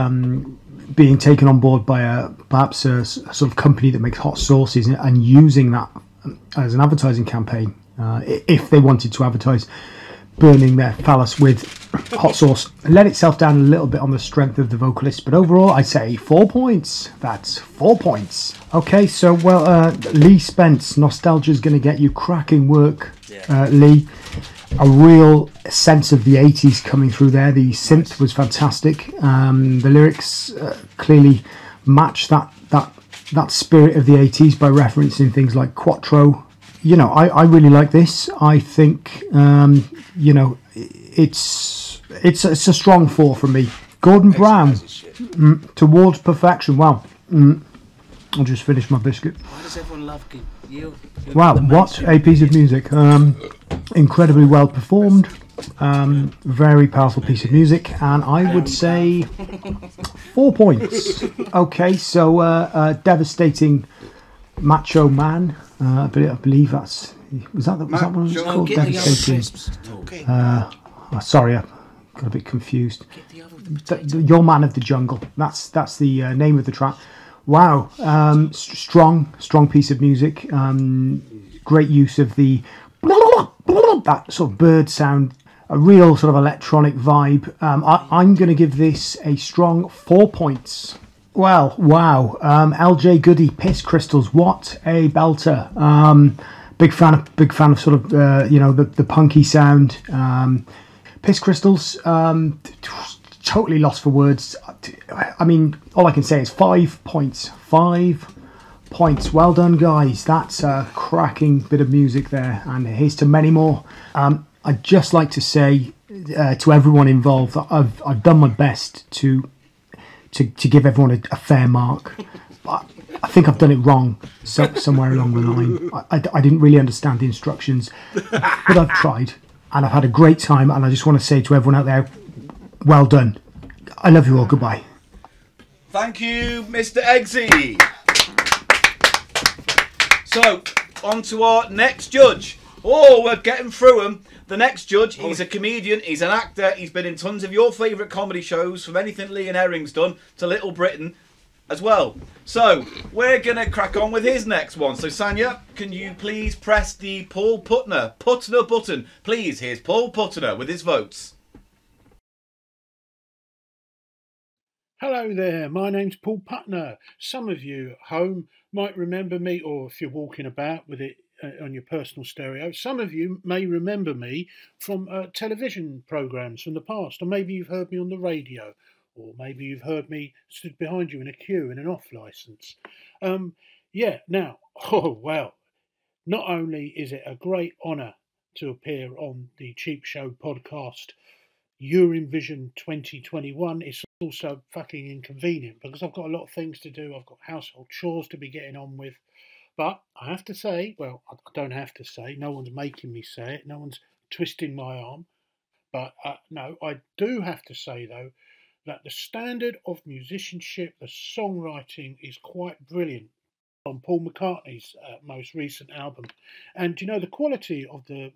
being taken on board by perhaps a sort of company that makes hot sauces and using that as an advertising campaign, if they wanted to advertise burning their phallus with hot sauce. It let itself down a little bit on the strength of the vocalist, but overall I say 4 points. That's 4 points. Okay, so well, Lee Spence, Nostalgia's Gonna Get You, cracking work, Lee. A real sense of the 80s coming through there. The synth was fantastic. The lyrics clearly match that spirit of the 80s by referencing things like Quattro. You know, I really like this. I think, you know, it's a strong 4 for me. Gordon Brown, Towards Perfection. Wow. I'll just finish my biscuit. Why does everyone love you? Wow, what a piece of music. Incredibly well performed, very powerful piece of music, and I would say 4 points. Okay, so Devastating Macho Man, I believe that's... Was that what it was called? Devastating... sorry, I got a bit confused. Your Man of the Jungle, that's the name of the track. Wow, strong piece of music, great use of the that sort of bird sound, a real sort of electronic vibe. I'm going to give this a strong 4 points. Well, wow, LJ Goody, Piss Crystals, what a belter. Big fan of sort of you know, the punky sound. Piss Crystals, totally lost for words. I mean, all I can say is 5 points. 5 points. Well done, guys. That's a cracking bit of music there, and here's to many more. I'd just like to say to everyone involved that I've done my best to give everyone a fair mark, but I think I've done it wrong somewhere along the line. I didn't really understand the instructions, but I've tried, and I've had a great time, and I just want to say to everyone out there, well done. I love you all. Goodbye. Thank you, Mr. Eggsy. So, on to our next judge. Oh, we're getting through him. The next judge, he's a comedian, he's an actor, he's been in tons of your favourite comedy shows, from anything Ian Herring's done to Little Britain as well. So, we're going to crack on with his next one. So, Sanja, can you please press the Paul Putner button? Please, here's Paul Putner with his votes. Hello there, my name's Paul Putner. Some of you at home might remember me, or if you're walking about with it on your personal stereo, some of you may remember me from television programmes from the past, or maybe you've heard me on the radio, or maybe you've heard me stood behind you in a queue in an off licence. Yeah, now, oh well, not only is it a great honour to appear on the Cheap Show podcast, Eurovision 2021, it's also fucking inconvenient because I've got a lot of things to do. I've got household chores to be getting on with, but I have to say, well, I don't have to say, no one's making me say it, no one's twisting my arm, but no, I do have to say though that the standard of musicianship, the songwriting is quite brilliant on Paul McCartney's most recent album, and you know, the quality of the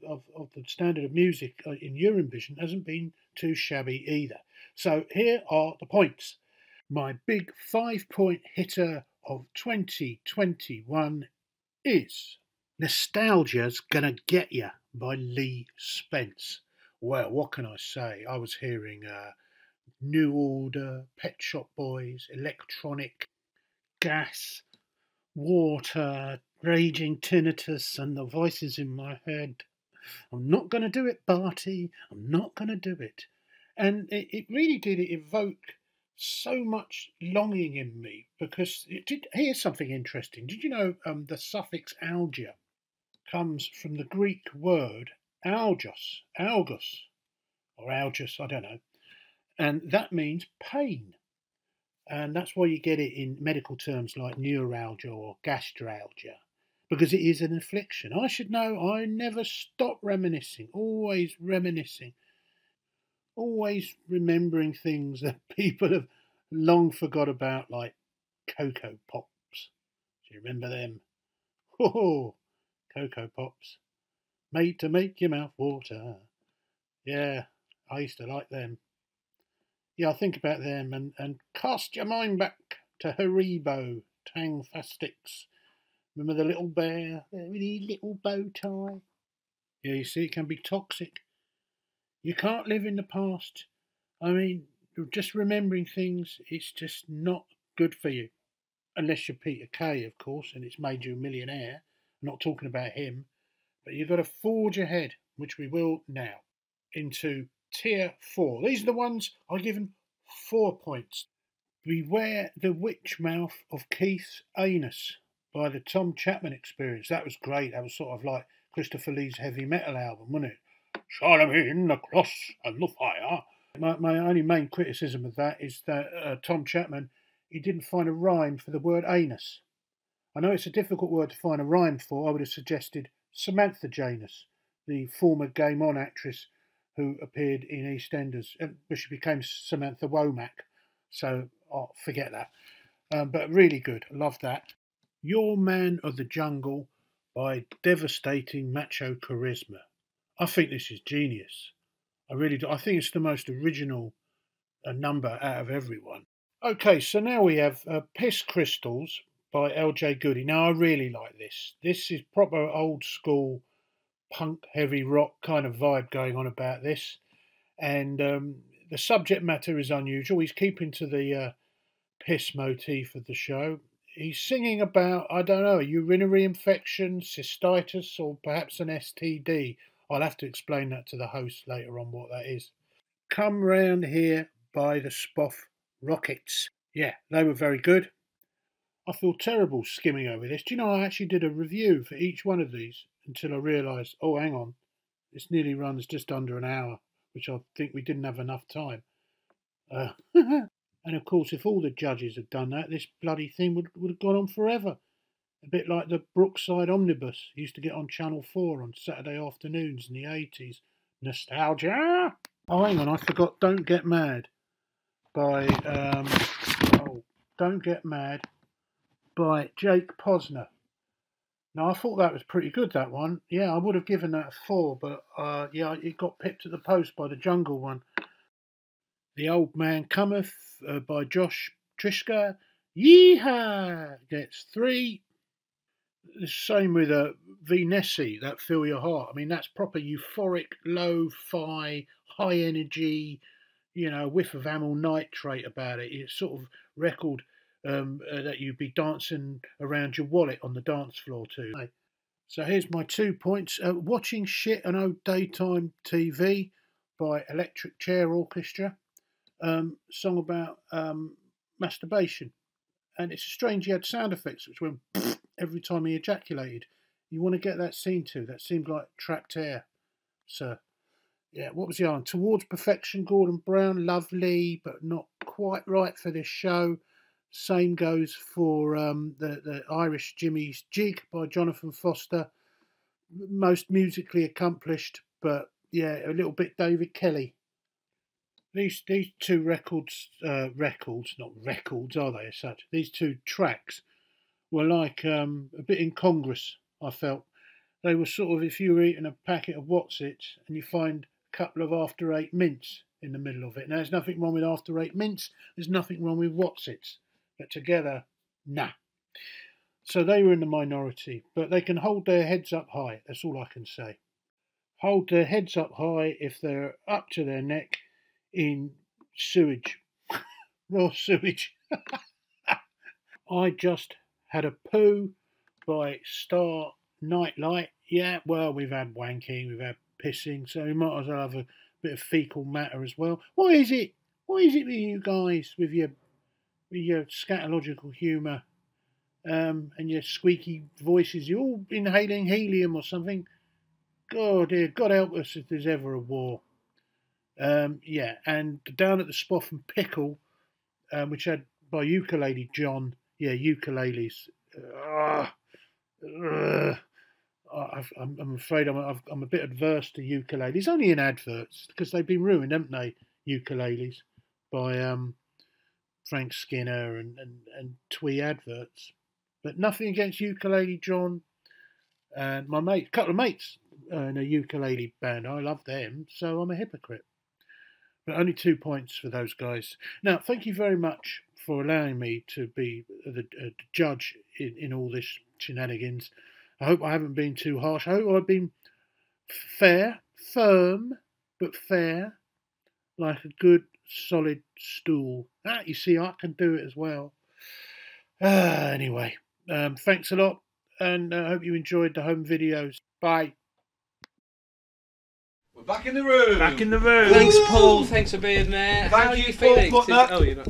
standard of music in Eurovision hasn't been too shabby either. So here are the points. My big 5-point hitter of 2021 is Nostalgia's Gonna Get Ya by Lee Spence. Well, what can I say? I was hearing New Order, Pet Shop Boys, Electronic, Gas, Water, Raging Tinnitus, and the voices in my head. I'm not going to do it, Barty. I'm not going to do it. And it really did evoke so much longing in me, because it did. Here's something interesting. Did you know the suffix algia comes from the Greek word algos, algus, I don't know, and that means pain. And that's why you get it in medical terms like neuralgia or gastralgia, because it is an affliction. I should know. I never stop reminiscing, always reminiscing, always remembering things that people have long forgot about, like Cocoa Pops. Do you remember them? Oh, Cocoa Pops, made to make your mouth water. Yeah, I used to like them. Yeah, I think about them, and cast your mind back to Haribo, Tang Fastics. Remember the little bear, the really little bow tie? Yeah, you see, it can be toxic. You can't live in the past. I mean, just remembering things, it's just not good for you. Unless you're Peter Kay, of course, and it's made you a millionaire. I'm not talking about him. But you've got to forge ahead, which we will now, into Tier 4. These are the ones I've given 4 points. Beware the Witch Mouth of Keith's Anus by the Tom Chapman Experience. That was great. That was sort of like Christopher Lee's heavy metal album, wasn't it? Charlemagne, the cross and the fire. My only main criticism of that is that Tom Chapman, he didn't find a rhyme for the word anus. I know it's a difficult word to find a rhyme for. I would have suggested Samantha Janus, the former Game On actress who appeared in EastEnders, but she became Samantha Womack, so I'll forget that. But really good, love that. Your Man of the Jungle by Devastating Macho Charisma. I think this is genius. I really do. I think it's the most original number out of everyone. Okay, so now we have Piss Crystals by LJ Goody. Now, I really like this. This is proper old school punk heavy rock kind of vibe going on about this, and the subject matter is unusual. He's keeping to the piss motif of the show. He's singing about, I don't know, a urinary infection, cystitis, or perhaps an STD. I'll have to explain that to the host later on what that is. Come Round Here by the Spoff Rockets. Yeah, they were very good. I feel terrible skimming over this. Do you know, I actually did a review for each one of these until I realised, oh, hang on, this nearly runs just under an hour, which I think we didn't have enough time. And, of course, if all the judges had done that, this bloody thing would have gone on forever. A bit like the Brookside Omnibus used to get on Channel 4 on Saturday afternoons in the 80s. Nostalgia! Oh, hang on, I forgot Don't Get Mad by... Don't Get Mad by Jake Posner. Now, I thought that was pretty good, that one. Yeah, I would have given that a 4, but yeah, it got pipped at the post by the Jungle one. The Old Man Cometh by Josh Trishka. Yeehaw! Gets 3. The same with Vinessi, that Feel Your Heart. I mean, that's proper euphoric, lo-fi, high energy, you know, whiff of amyl nitrate about it. It's sort of record that you'd be dancing around your wallet on the dance floor too. So here's my 2 points. Watching Shit and Old Daytime TV by Electric Chair Orchestra. Song about masturbation. And it's strange he had sound effects which went every time he ejaculated. You want to get that scene too. That seemed like trapped air, sir. Yeah, what was the other? Towards Perfection, Gordon Brown. Lovely, but not quite right for this show. Same goes for the Irish Jimmy's Jig by Jonathan Foster. Most musically accomplished, but yeah, a little bit David Kelly. These two records, not records, are they as such? These two tracks were like a bit incongruous, I felt. They were sort of, if you were eating a packet of Watsits and you find a couple of After 8 mints in the middle of it. Now, there's nothing wrong with After 8 mints. There's nothing wrong with Watsits. But together, nah. So they were in the minority, but they can hold their heads up high. That's all I can say. Hold their heads up high if they're up to their neck in sewage. Raw sewage. I just had a poo by Star Nightlight. Yeah, well, we've had wanking, we've had pissing, so we might as well have a bit of fecal matter as well. What is it? What is it with you guys, with your scatological humour and your squeaky voices? You're all inhaling helium or something. God, dear, God help us if there's ever a war. Yeah, and down at the Spoff and Pickle, which had by Ukulele John. Yeah, ukuleles. I'm afraid I'm a bit adverse to ukuleles. Only in adverts, because they've been ruined, haven't they? Ukuleles by Frank Skinner and twee adverts. But nothing against Ukulele John and my mate, couple of mates in a ukulele band. I love them, so I'm a hypocrite. But only 2 points for those guys. Now, thank you very much for allowing me to be the judge in all this shenanigans. I hope I haven't been too harsh. I hope I've been fair, firm, but fair. Like a good solid stool. Ah, you see, I can do it as well. Anyway, thanks a lot, and I hope you enjoyed the home videos. Bye. We're back in the room. Back in the room. Thanks, Paul. Thanks for being there. Thank How you, are you feeling? Paul Putner. Oh, you're not.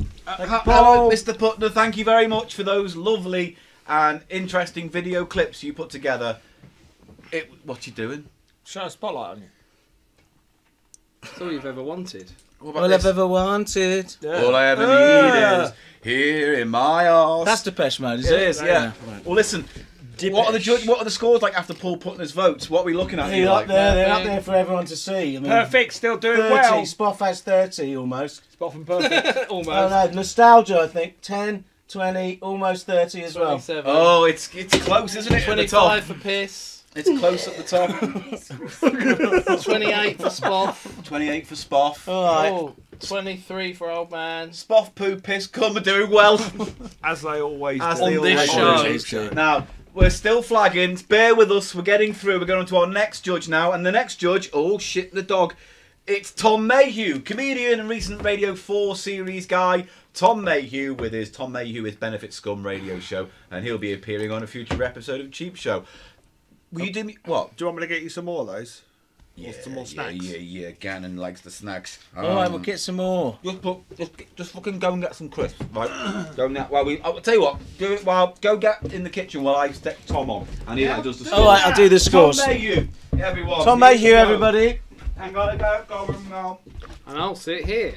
Hello, Mr. Putner. Thank you very much for those lovely and interesting video clips you put together. What you doing? Shine a spotlight on you. That's all you've ever wanted. All I've ever wanted. Yeah. All I ever need is here in my arse. That's Depeche Mode, isn't it? It is, yeah. Right. Well, listen, what are the scores like after Paul Putner's votes? What are we looking at? They're, like? They're up there for everyone to see. I mean, perfect, still doing 30. Well. Spoff has 30 almost. Spoff and perfect. Almost. Oh, no, nostalgia, I think. 10, 20, almost 30 as well. Oh, it's close, isn't it? 25 for piss. It's close at the top. 28 for Spoff. 28 for Spoff. All right. 23 for old man. Spoff, poo, piss, come and doing well. As they always do. On this show. Now, we're still flagging. Bear with us. We're getting through. We're going on to our next judge now. And the next judge, oh shit, the dog. It's Tom Mayhew, comedian and recent Radio 4 series guy. Tom Mayhew with his Tom Mayhew is Benefit Scum radio show. And he'll be appearing on a future episode of Cheap Show. Will you do me what? Do you want me to get you some more of those? Yeah, or some more snacks? Yeah. Gannon likes the snacks. All right, we'll get some more. Just fucking go and get some crisps, right? Go now. Well, I'll tell you what. Do it while go get in the kitchen while I step Tom on, and Eli does the scores. All right, I'll do the scores. Tom Mayhew, everyone. Tom Mayhew, everybody. I'm gonna go now. And I'll sit here.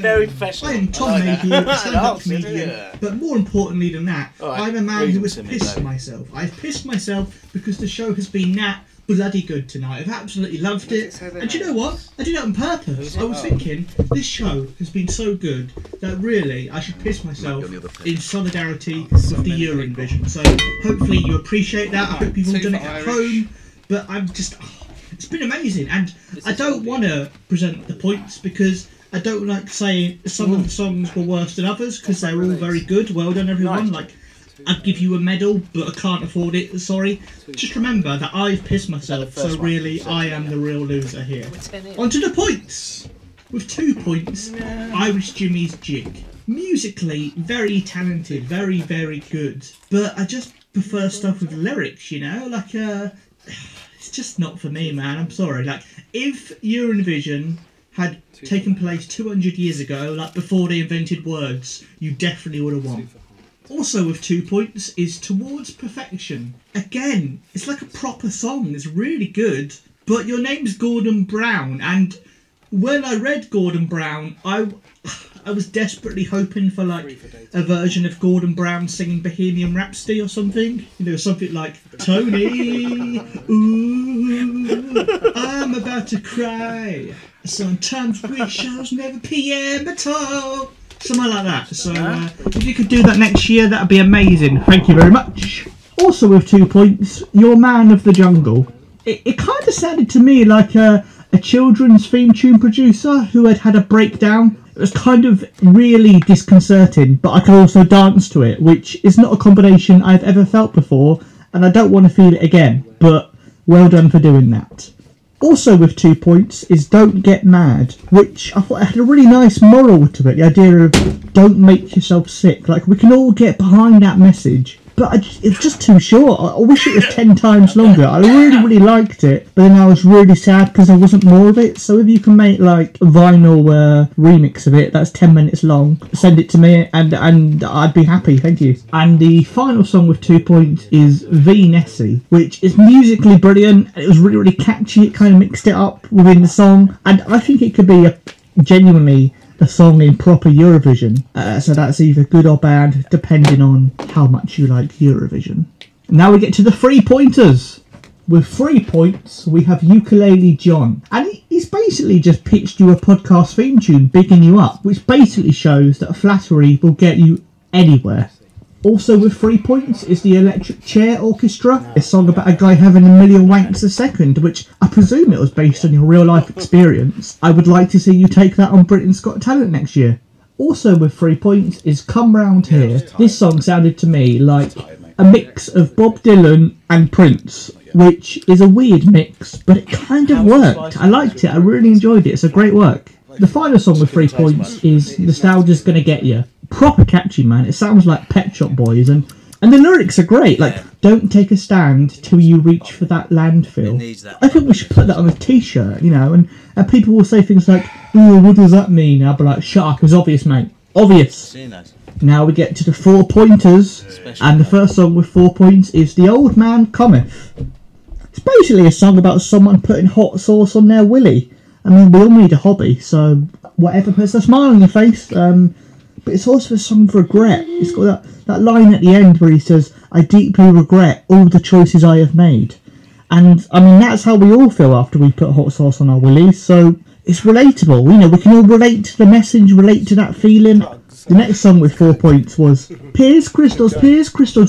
Very professional. I am Tom Mayhew, a stand-up comedian, but more importantly than that, right, I'm a man who has pissed myself. I've pissed myself because the show has been that bloody good tonight. I've absolutely loved it. And do you know what? I did it on purpose. I was thinking, this show has been so good that really I should piss myself in solidarity with the Eurovision. So hopefully you appreciate that. I hope you've all done it at home. But I'm just... it's been amazing, and I don't want to present the points because I don't like saying some of the songs were worse than others because they were all very good. Well done, everyone. Like, I'd give you a medal, but I can't afford it. Sorry. Just remember that I've pissed myself, so really I am the real loser here. On to the points. With 2 points, Irish Jimmy's Jig. Musically, very talented, very, very good. But I just prefer stuff with lyrics, you know, like it's just not for me, man. I'm sorry. Like, if Urinevision had taken place 200 years ago, like before they invented words, you definitely would have won. Also with 2 points is Towards Perfection. Again, it's like a proper song. It's really good. But your name's Gordon Brown, and when I read Gordon Brown, I was desperately hoping for like a version of Gordon Brown singing Bohemian Rhapsody or something. You know, something like Tony, ooh, I'm about to cry. Sometimes wish I was never PM at all. Something like that. So if you could do that next year, that'd be amazing. Thank you very much. Also with 2 points, Your Man of the Jungle. It kind of sounded to me like a children's theme tune producer who had a breakdown. It was kind of really disconcerting, but I could also dance to it, which is not a combination I've ever felt before, and I don't want to feel it again, but well done for doing that. Also with 2 points is Don't Get Mad, which I thought had a really nice moral to it, the idea of don't make yourself sick. Like, we can all get behind that message, but it's just too short. I wish it was 10 times longer. I really, really liked it, but then I was really sad because there wasn't more of it. So if you can make, like, a vinyl remix of it that's 10 minutes long, send it to me and I'd be happy, thank you. And the final song with 2 points is V Nessie, which is musically brilliant. It was really, really catchy. It kind of mixed it up within the song, and I think it could be genuinely a song in proper Eurovision, so that's either good or bad depending on how much you like Eurovision. Now we get to the 3 pointers. With 3 points we have Ukulele John, and he's basically just pitched you a podcast theme tune bigging you up, which basically shows that flattery will get you anywhere. Also with 3 points is the Electric Chair Orchestra, a song about a guy having a million wanks a second, which I presume it was based on your real life experience. I would like to see you take that on Britain's Got Talent next year. Also with 3 points is Come Round Here. This song sounded to me like a mix of Bob Dylan and Prince, which is a weird mix, but it kind of worked. I liked it, I really enjoyed it, it's a great work. The final song with 3 points is Nostalgia's Gonna Get You. Proper catchy, man. It sounds like Pet Shop Boys, and the lyrics are great. Like, don't take a stand till you reach for that landfill. I think we should put that on a t-shirt, you know, and people will say things like, ooh, what does that mean? I'll be like, shut up, it's obvious, mate. Obvious. Now we get to the 4 pointers, and the first song with 4 points is The Old Man Cometh. It's basically a song about someone putting hot sauce on their willy. I mean, we all need a hobby, so whatever puts a smile on your face, but it's also a song of regret. It's got that line at the end where he says, I deeply regret all the choices I have made. And, I mean, that's how we all feel after we put hot sauce on our willies, so it's relatable. You know, we can all relate to the message, relate to that feeling. The next song with 4 points was Piss Crystals,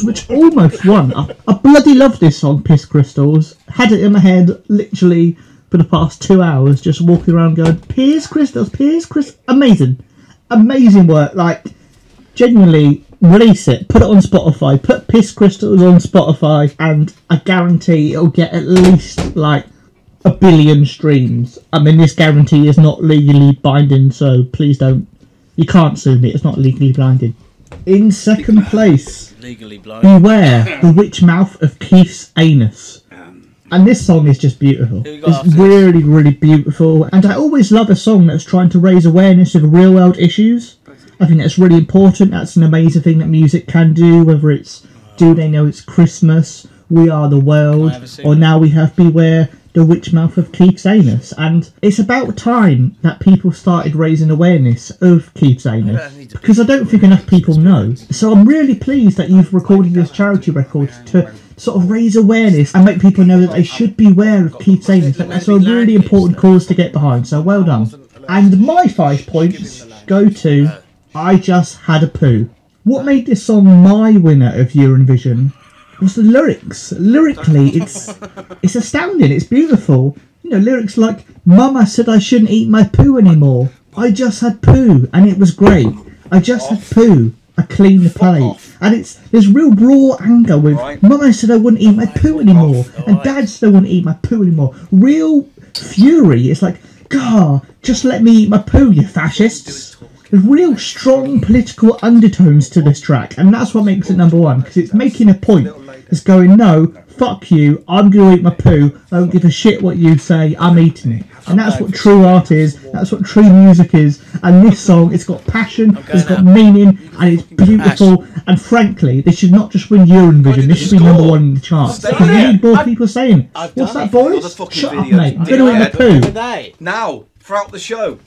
which almost won. I bloody love this song, Piss Crystals. Had it in my head, literally, for the past 2 hours, just walking around going, Piss Crystals, amazing. Amazing work. Like, genuinely, release it, put it on Spotify, put Piss Crystals on Spotify, and I guarantee it'll get at least like 1 billion streams. I mean, this guarantee is not legally binding, so please don't, you can't sue me, it's not legally blinding. In second place, Legally Blind, Beware the Witch Mouth of Keith's Anus. And this song is just beautiful. It's really, really beautiful. And I always love a song that's trying to raise awareness of real world issues. I think that's really important. That's an amazing thing that music can do, whether it's Do They Know It's Christmas, We Are the World, or now we have Beware the Witch Mouth of Keith's Anus. And it's about time that people started raising awareness of Keith's Anus, because I don't think enough people know. So I'm really pleased that you've recorded this charity record to sort of raise awareness and make people know that they should beware of Keith's Anus. That's a really important cause to get behind, so well done. And my 5 points go to I Just Had a Poo. What made this song my winner of Eurovision was the lyrics. Lyrically, it's astounding, it's beautiful. You know, lyrics like, Mama said I shouldn't eat my poo anymore. I just had poo, and it was great. I just had poo. I clean the plate. And it's there's real raw anger with Mum said I wouldn't eat my poo anymore, and Dad said I wouldn't eat my poo anymore. Real fury. It's like, gah, just let me eat my poo, you fascists. There's real strong political undertones to this track, and that's what makes it number one, because it's making a point. It's going, no, fuck you, I'm going to eat my poo, I don't give a shit what you say, I'm eating it. And that's what true art is, that's what true music is, and this song, it's got passion, it's got meaning, and it's beautiful, and frankly, this should not just win Eurovision, this should be number one in the charts. We need more people saying, what's that boys? Shut up mate, I'm going to eat my poo. Now, throughout the show,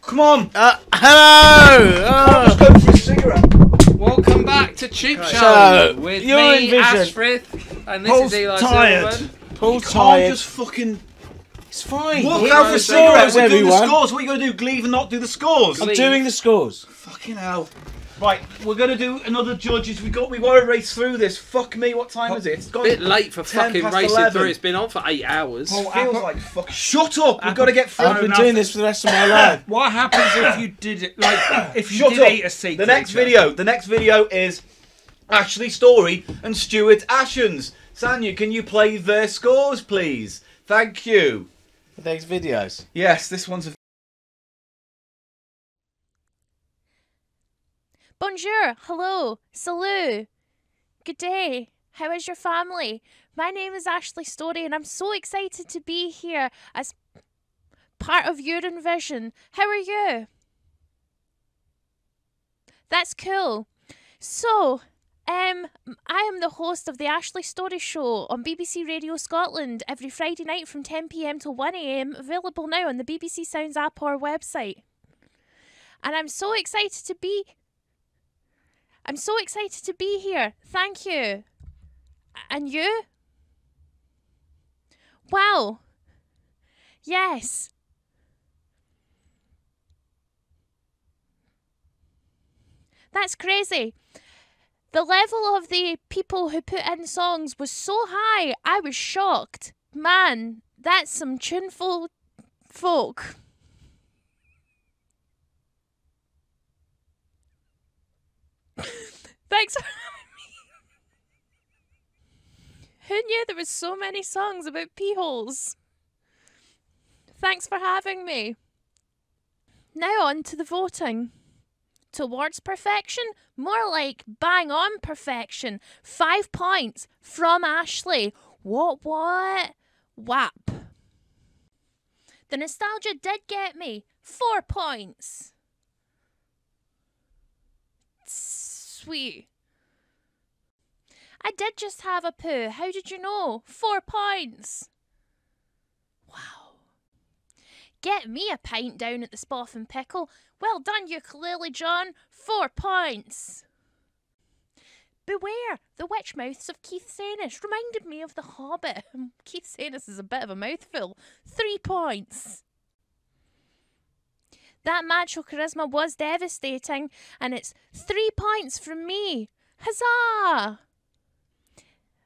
come on! Hello! I'm just going for a cigarette. Welcome back to Cheap Show with me, Ash Frith, and this is Eli Silverman. Paul's tired. Just fucking... It's fine. Walk out for a cigarette. We're doing the scores. What are you going to do? Gleave and not do the scores? I'm doing the scores. Fucking hell. Right, we're going to do another judges. We want to race through this. Fuck me, what time is it? It's got a bit late for fucking racing 11. Through. It's been on for 8 hours. Oh, feels like fuck. Shut up! We've got to get through. I've been doing this for the rest of my life. What happens if you did it? Like, if you did eat a secret? The next video is Ashley Storrie and Stuart Ashens. Sanja, can you play their scores, please? Thank you. For those videos. Yes, this one's a... Bonjour, hello, salut, good day, how is your family? My name is Ashley Storrie and I'm so excited to be here as part of Urinevision. How are you? That's cool. So, I am the host of the Ashley Storrie Show on BBC Radio Scotland every Friday night from 10 PM till 1 AM, available now on the BBC Sounds app or website. And I'm so excited to be here. Thank you. And you? Wow. Yes. That's crazy. The level of the people who put in songs was so high, I was shocked. Man, that's some tuneful folk. Thanks for having me. Who knew there was so many songs about pee holes? Thanks for having me. Now on to the voting. Towards perfection? More like bang on perfection. 5 points from Ashley. What? WAP. The nostalgia did get me. 4 points. Sweet. I did just have a poo. How did you know? 4 points. Wow. Get me a pint down at the Spoffin Pickle. Well done, ukulele John. 4 points. Beware, the witch mouths of Keith Senis reminded me of The Hobbit. Keith Senis is a bit of a mouthful. 3 points. That macho charisma was devastating, and it's 3 points from me. Huzzah!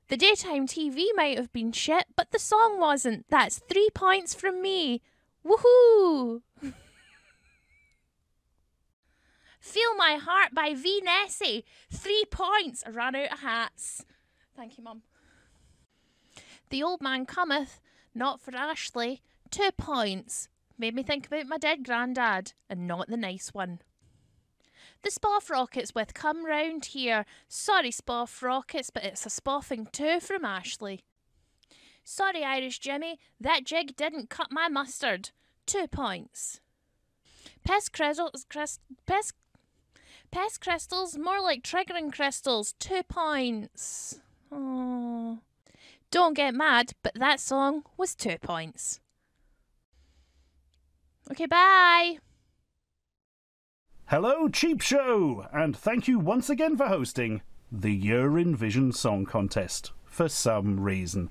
The daytime TV might have been shit, but the song wasn't. That's 3 points from me. Woohoo! Feel My Heart by V. Nessie. 3 points. I ran out of hats. Thank you, Mum. The Old Man Cometh, not for Ashley. 2 points. Made me think about my dead granddad, and not the nice one. The Spoff Rockets with Come Round Here. Sorry, Spoff Rockets, but it's a spoffing too from Ashley. Sorry, Irish Jimmy, that jig didn't cut my mustard. 2 points. Piss crystals, more like triggering crystals. 2 points. Oh, don't get mad, but that song was 2 points. Okay, bye. Hello, Cheap Show, and thank you once again for hosting the Urinevision Song Contest for some reason.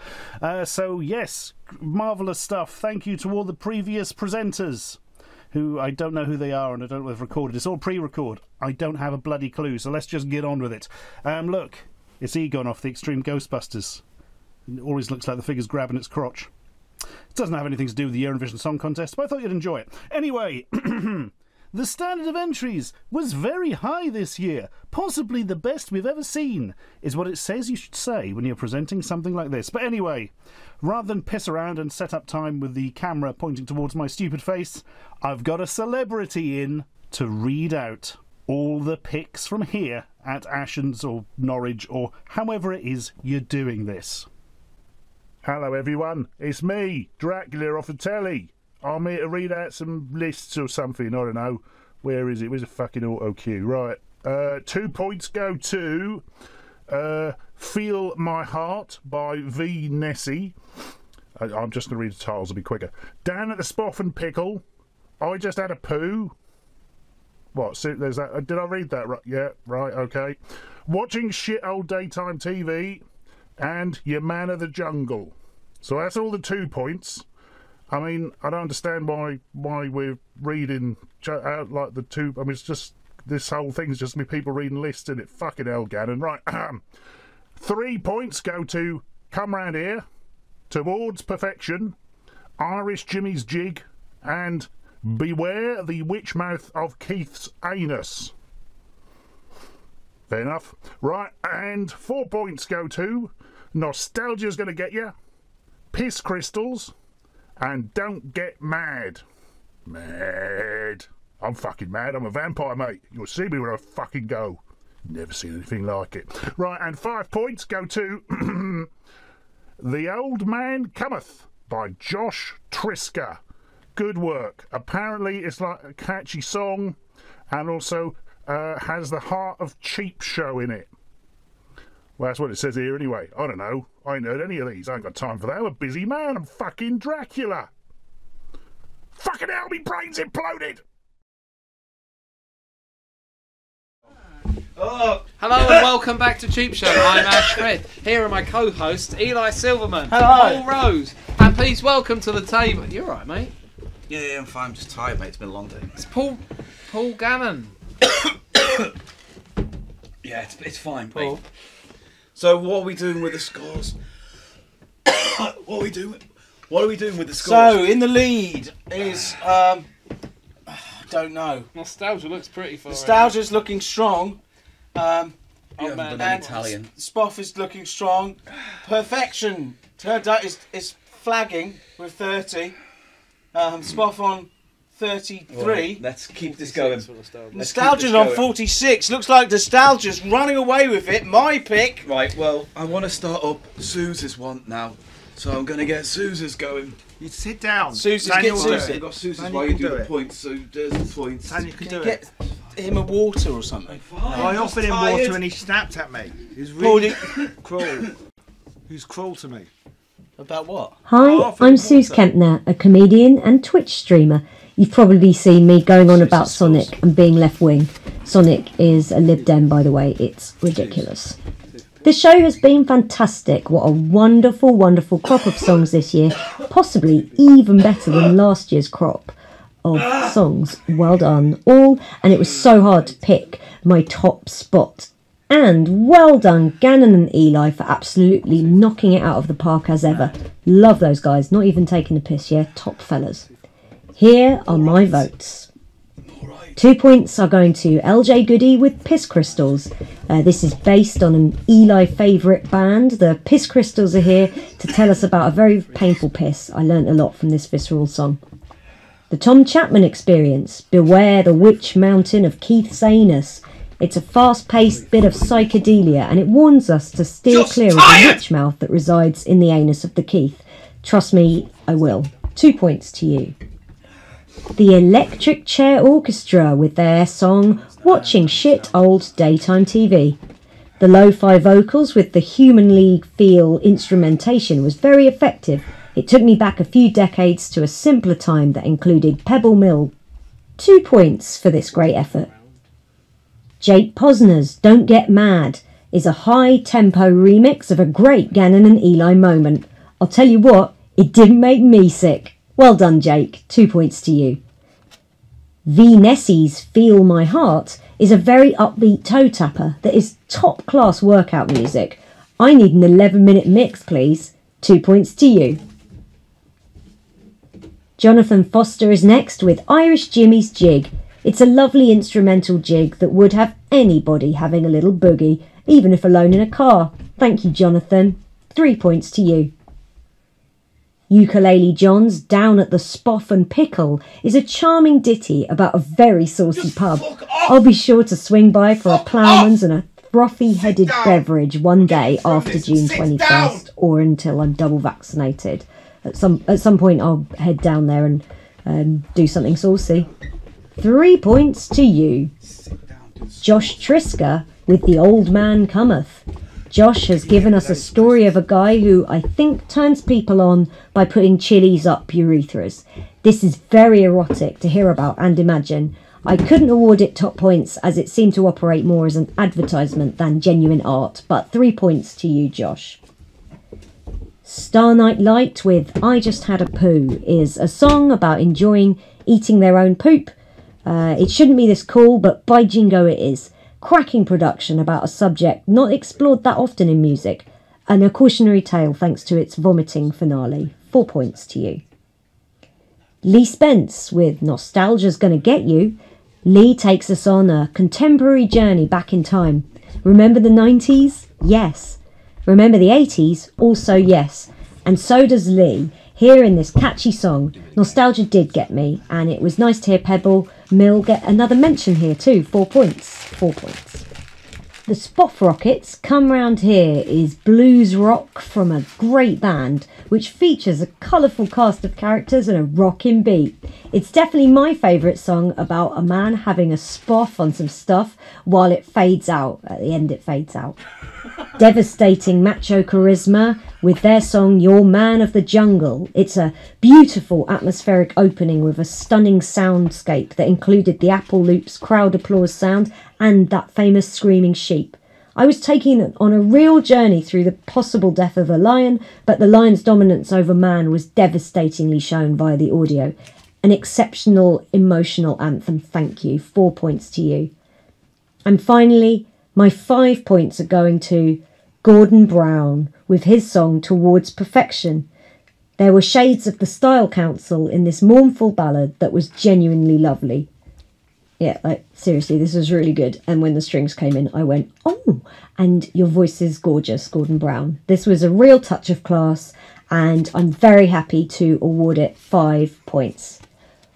So yes, marvellous stuff. Thank you to all the previous presenters, who I don't know who they are and I don't know if recorded. It's all pre-record. I don't have a bloody clue, so let's just get on with it. Look, it's Egon off the Extreme Ghostbusters. It always looks like the figure's grabbing its crotch. It doesn't have anything to do with the Eurovision Song Contest, but I thought you'd enjoy it. Anyway, the standard of entries was very high this year. Possibly the best we've ever seen, is what it says you should say when you're presenting something like this. But anyway, rather than piss around and set up time with the camera pointing towards my stupid face, I've got a celebrity in to read out all the picks from here at Ashens or Norwich or however it is you're doing this. Hello everyone, it's me, Dracula off the telly. I'm here to read out some lists or something, I don't know. Where is it? Where's the fucking auto cue? Right, 2 points go to Feel My Heart by V. Nessie. I'm just going to read the titles, it'll be quicker. Down at the Spoffin Pickle, I Just Had a Poo. What, so there's that, did I read that right? Yeah, right, okay. Watching Shit Old Daytime TV. And Your Man of the Jungle. So that's all the 2 points. I mean, I don't understand why we're reading out like the two. I mean, it's just, this whole thing's just me people reading lists, isn't it? Fucking hell, Gannon. Right, 3 points go to Come Round Here, Towards Perfection, Irish Jimmy's Jig, and Beware the Witch Mouth of Keith's Anus. Fair enough. Right, and 4 points go to Nostalgia's Gonna Get Ya, Piss Crystals, And don't get mad. Mad. I'm fucking mad. I'm a vampire, mate. You'll see me where I fucking go. Never seen anything like it. Right, and 5 points go to The Old Man Cometh by Josh Trisker. Good work. Apparently it's like a catchy song and also has the heart of Cheap Show in it. Well, that's what it says here anyway. I don't know. I ain't heard any of these. I ain't got time for that. I'm a busy man. I'm fucking Dracula. Fucking hell, me brain's imploded. Oh. Hello and welcome back to Cheap Show. I'm Ash Frith. Here are my co-hosts, Eli Silverman, Paul Rose, and please welcome to the table. You're right, mate. Yeah, I'm fine. I'm just tired, mate. It's been a long day. It's Paul Gannon. Yeah, it's fine, Paul. Mate. So what are we doing with the scores? What are we doing with the scores? So in the lead is I don't know. Nostalgia looks pretty far. Nostalgia's looking strong. And Italian. Spoff is looking strong. Perfection turned out is flagging with 30. Spoff on 33. Right, let's keep this going. Nostalgia's on 46. Looks like Nostalgia's running away with it. My pick. Right. Well, I want to start up Suze's one now, so I'm going to get Suze's going. You sit down. Suze's get Suze. I've got Suze's while you do the points. So there's the points. And you can do it. Him a water or something. I offered him water and he snapped at me. He's really cruel. He's cruel to me. About what? Hi, I'm Suze Kempner, a comedian and Twitch streamer. You've probably seen me going on about Sonic and being left wing. Sonic is a Lib Dem, by the way. It's ridiculous. The show has been fantastic. What a wonderful, wonderful crop of songs this year. Possibly even better than last year's crop of songs. Well done all, and it was so hard to pick my top spot. And well done Gannon and Eli for absolutely knocking it out of the park as ever. Love those guys, not even taking the piss, yeah, top fellas. Here are my votes. 2 points are going to LJ Goody with Piss Crystals. This is based on an Eli favourite band. The Piss Crystals are here to tell us about a very painful piss. I learnt a lot from this visceral song. The Tom Chapman Experience, Beware the Witch Mountain of Keith's Anus. It's a fast-paced bit of psychedelia and it warns us to steer clear of the witch mouth that resides in the anus of the Keith. Trust me, I will. 2 points to you. The Electric Chair Orchestra with their song Watching Shit Old Daytime TV. The lo-fi vocals with the Human League feel instrumentation was very effective. It took me back a few decades to a simpler time that included Pebble Mill. 2 points for this great effort. Jake Posner's Don't Get Mad is a high-tempo remix of a great Gannon and Eli moment. I'll tell you what, it didn't make me sick. Well done, Jake. 2 points to you. V. Nessie's Feel My Heart is a very upbeat toe-tapper that is top-class workout music. I need an 11-minute mix, please. 2 points to you. Jonathan Foster is next with Irish Jimmy's Jig. It's a lovely instrumental jig that would have anybody having a little boogie, even if alone in a car. Thank you, Jonathan. 3 points to you. Ukulele John's Down at the Spoff and Pickle is a charming ditty about a very saucy pub. I'll be sure to swing by for a ploughman's and a frothy-headed beverage one day after June 21st or until I'm double vaccinated. At some point I'll head down there and do something saucy. 3 points to you. Josh Trisker with The Old Man Cometh. Josh has given us a story of a guy who I think turns people on by putting chilies up urethras. This is very erotic to hear about and imagine. I couldn't award it top points as it seemed to operate more as an advertisement than genuine art, but 3 points to you, Josh. Starnight Light with I Just Had a Poo is a song about enjoying eating their own poop. It shouldn't be this cool, but by jingo it is. Cracking production about a subject not explored that often in music, and a cautionary tale thanks to its vomiting finale. 4 points to you. Lee Spence with Nostalgia's Gonna Get You. Lee takes us on a contemporary journey back in time. Remember the 90s? Yes. Remember the 80s? Also yes. And so does Lee. Hearing this catchy song, nostalgia did get me, and it was nice to hear Pebble Mill get another mention here too. 4 points. The spot for rockets come round here is blues rock from a great band, which features a colourful cast of characters and a rocking beat. It's definitely my favourite song about a man having a spoff on some stuff while it fades out. At the end it fades out. Devastating Macho Charisma with their song You're Man of the Jungle. It's a beautiful atmospheric opening with a stunning soundscape that included the Apple Loops crowd applause sound and that famous screaming sheep. I was taken on a real journey through the possible death of a lion, but the lion's dominance over man was devastatingly shown via the audio. An exceptional emotional anthem, thank you. 4 points to you. And finally, my 5 points are going to Gordon Brown with his song Towards Perfection. There were shades of the Style Council in this mournful ballad that was genuinely lovely. Yeah, like, seriously, this was really good. And when the strings came in, I went, oh, and your voice is gorgeous, Gordon Brown. This was a real touch of class, and I'm very happy to award it 5 points.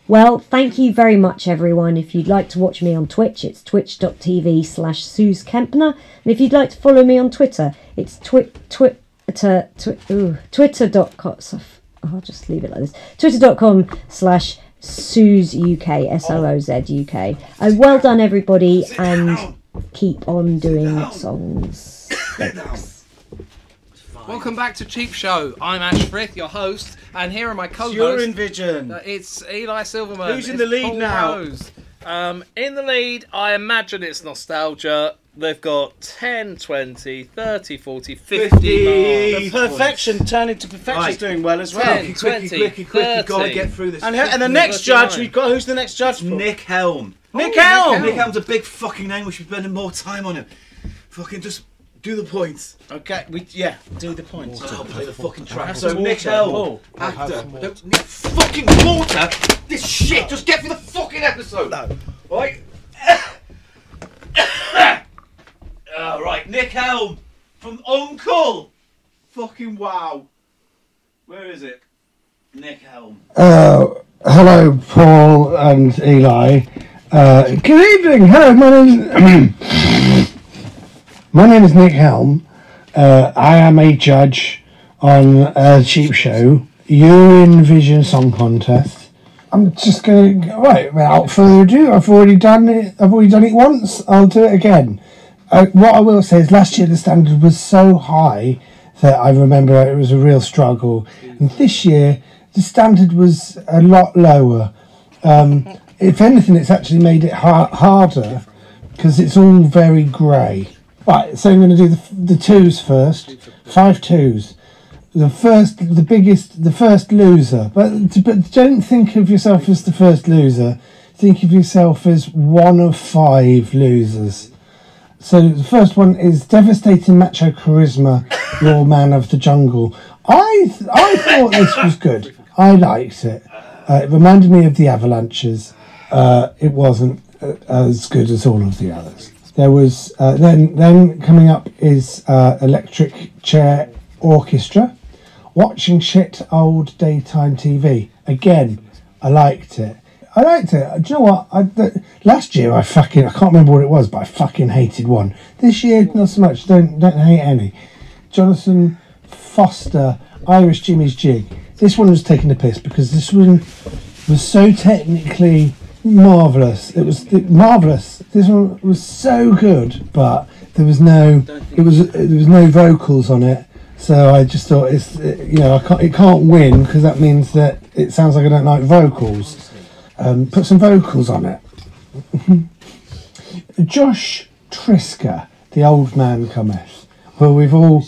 Well, thank you very much, everyone. If you'd like to watch me on Twitch, it's twitch.tv/SuzKempner. And if you'd like to follow me on Twitter, it's twitter.com. I'll just leave it like this. Twitter.com/SoozUK, SOOZUK. Well done, everybody, and keep on doing songs. Welcome back to Cheap Show. I'm Ash Frith, your host, and here are my co-hosts. Urinevision. It's Eli Silverman. Who's in the lead now? In the lead, I imagine it's nostalgia. They've got 10, 20, 30, 40, 50 marks. The perfection turning to perfection is doing well as well. 10, 20, quick, you've got to get through this. And the next judge, we've got, who's the next judge? Nick Helm. Nick Helm! Nick Helm's a big fucking name, we should be spending more time on him. Fucking just do the points. Okay, do the points. I'll play the fucking track. So Nick Helm, actor. Don't need fucking water! This shit, just get through the fucking episode! No. Right? Right, Nick Helm from Uncle. Fucking wow. Where is it? Nick Helm. Hello, Paul and Eli. Good evening. Hello, my name is Nick Helm. I am a judge on a Cheap Show Eurovision Song Contest. I'm just going to, right, without further ado, I've already done it once, I'll do it again. What I will say is last year the standard was so high that I remember it was a real struggle, and this year the standard was a lot lower. If anything, it's actually made it harder because it's all very grey. Right, so I'm going to do the twos first, 5 twos. The first loser. But don't think of yourself as the first loser. Think of yourself as one of 5 losers. So the first one is Devastating Macho Charisma, Your Man of the Jungle. I thought this was good. I liked it. It reminded me of the Avalanches. It wasn't as good as all of the others. There was then coming up is Electric Chair Orchestra. Watching shit old daytime TV. Again, I liked it. Do you know what? Last year I can't remember what it was, but I fucking hated one. This year, not so much. Don't hate any. Jonathan Foster, Irish Jimmy's Jig. This one was taking the piss because this one was so technically marvellous. It was marvellous. This one was so good, but there was no vocals on it. So I just thought it can't win because that means that it sounds like I don't like vocals. Put some vocals on it. Josh Trisker, The Old Man Cometh. Well, we've all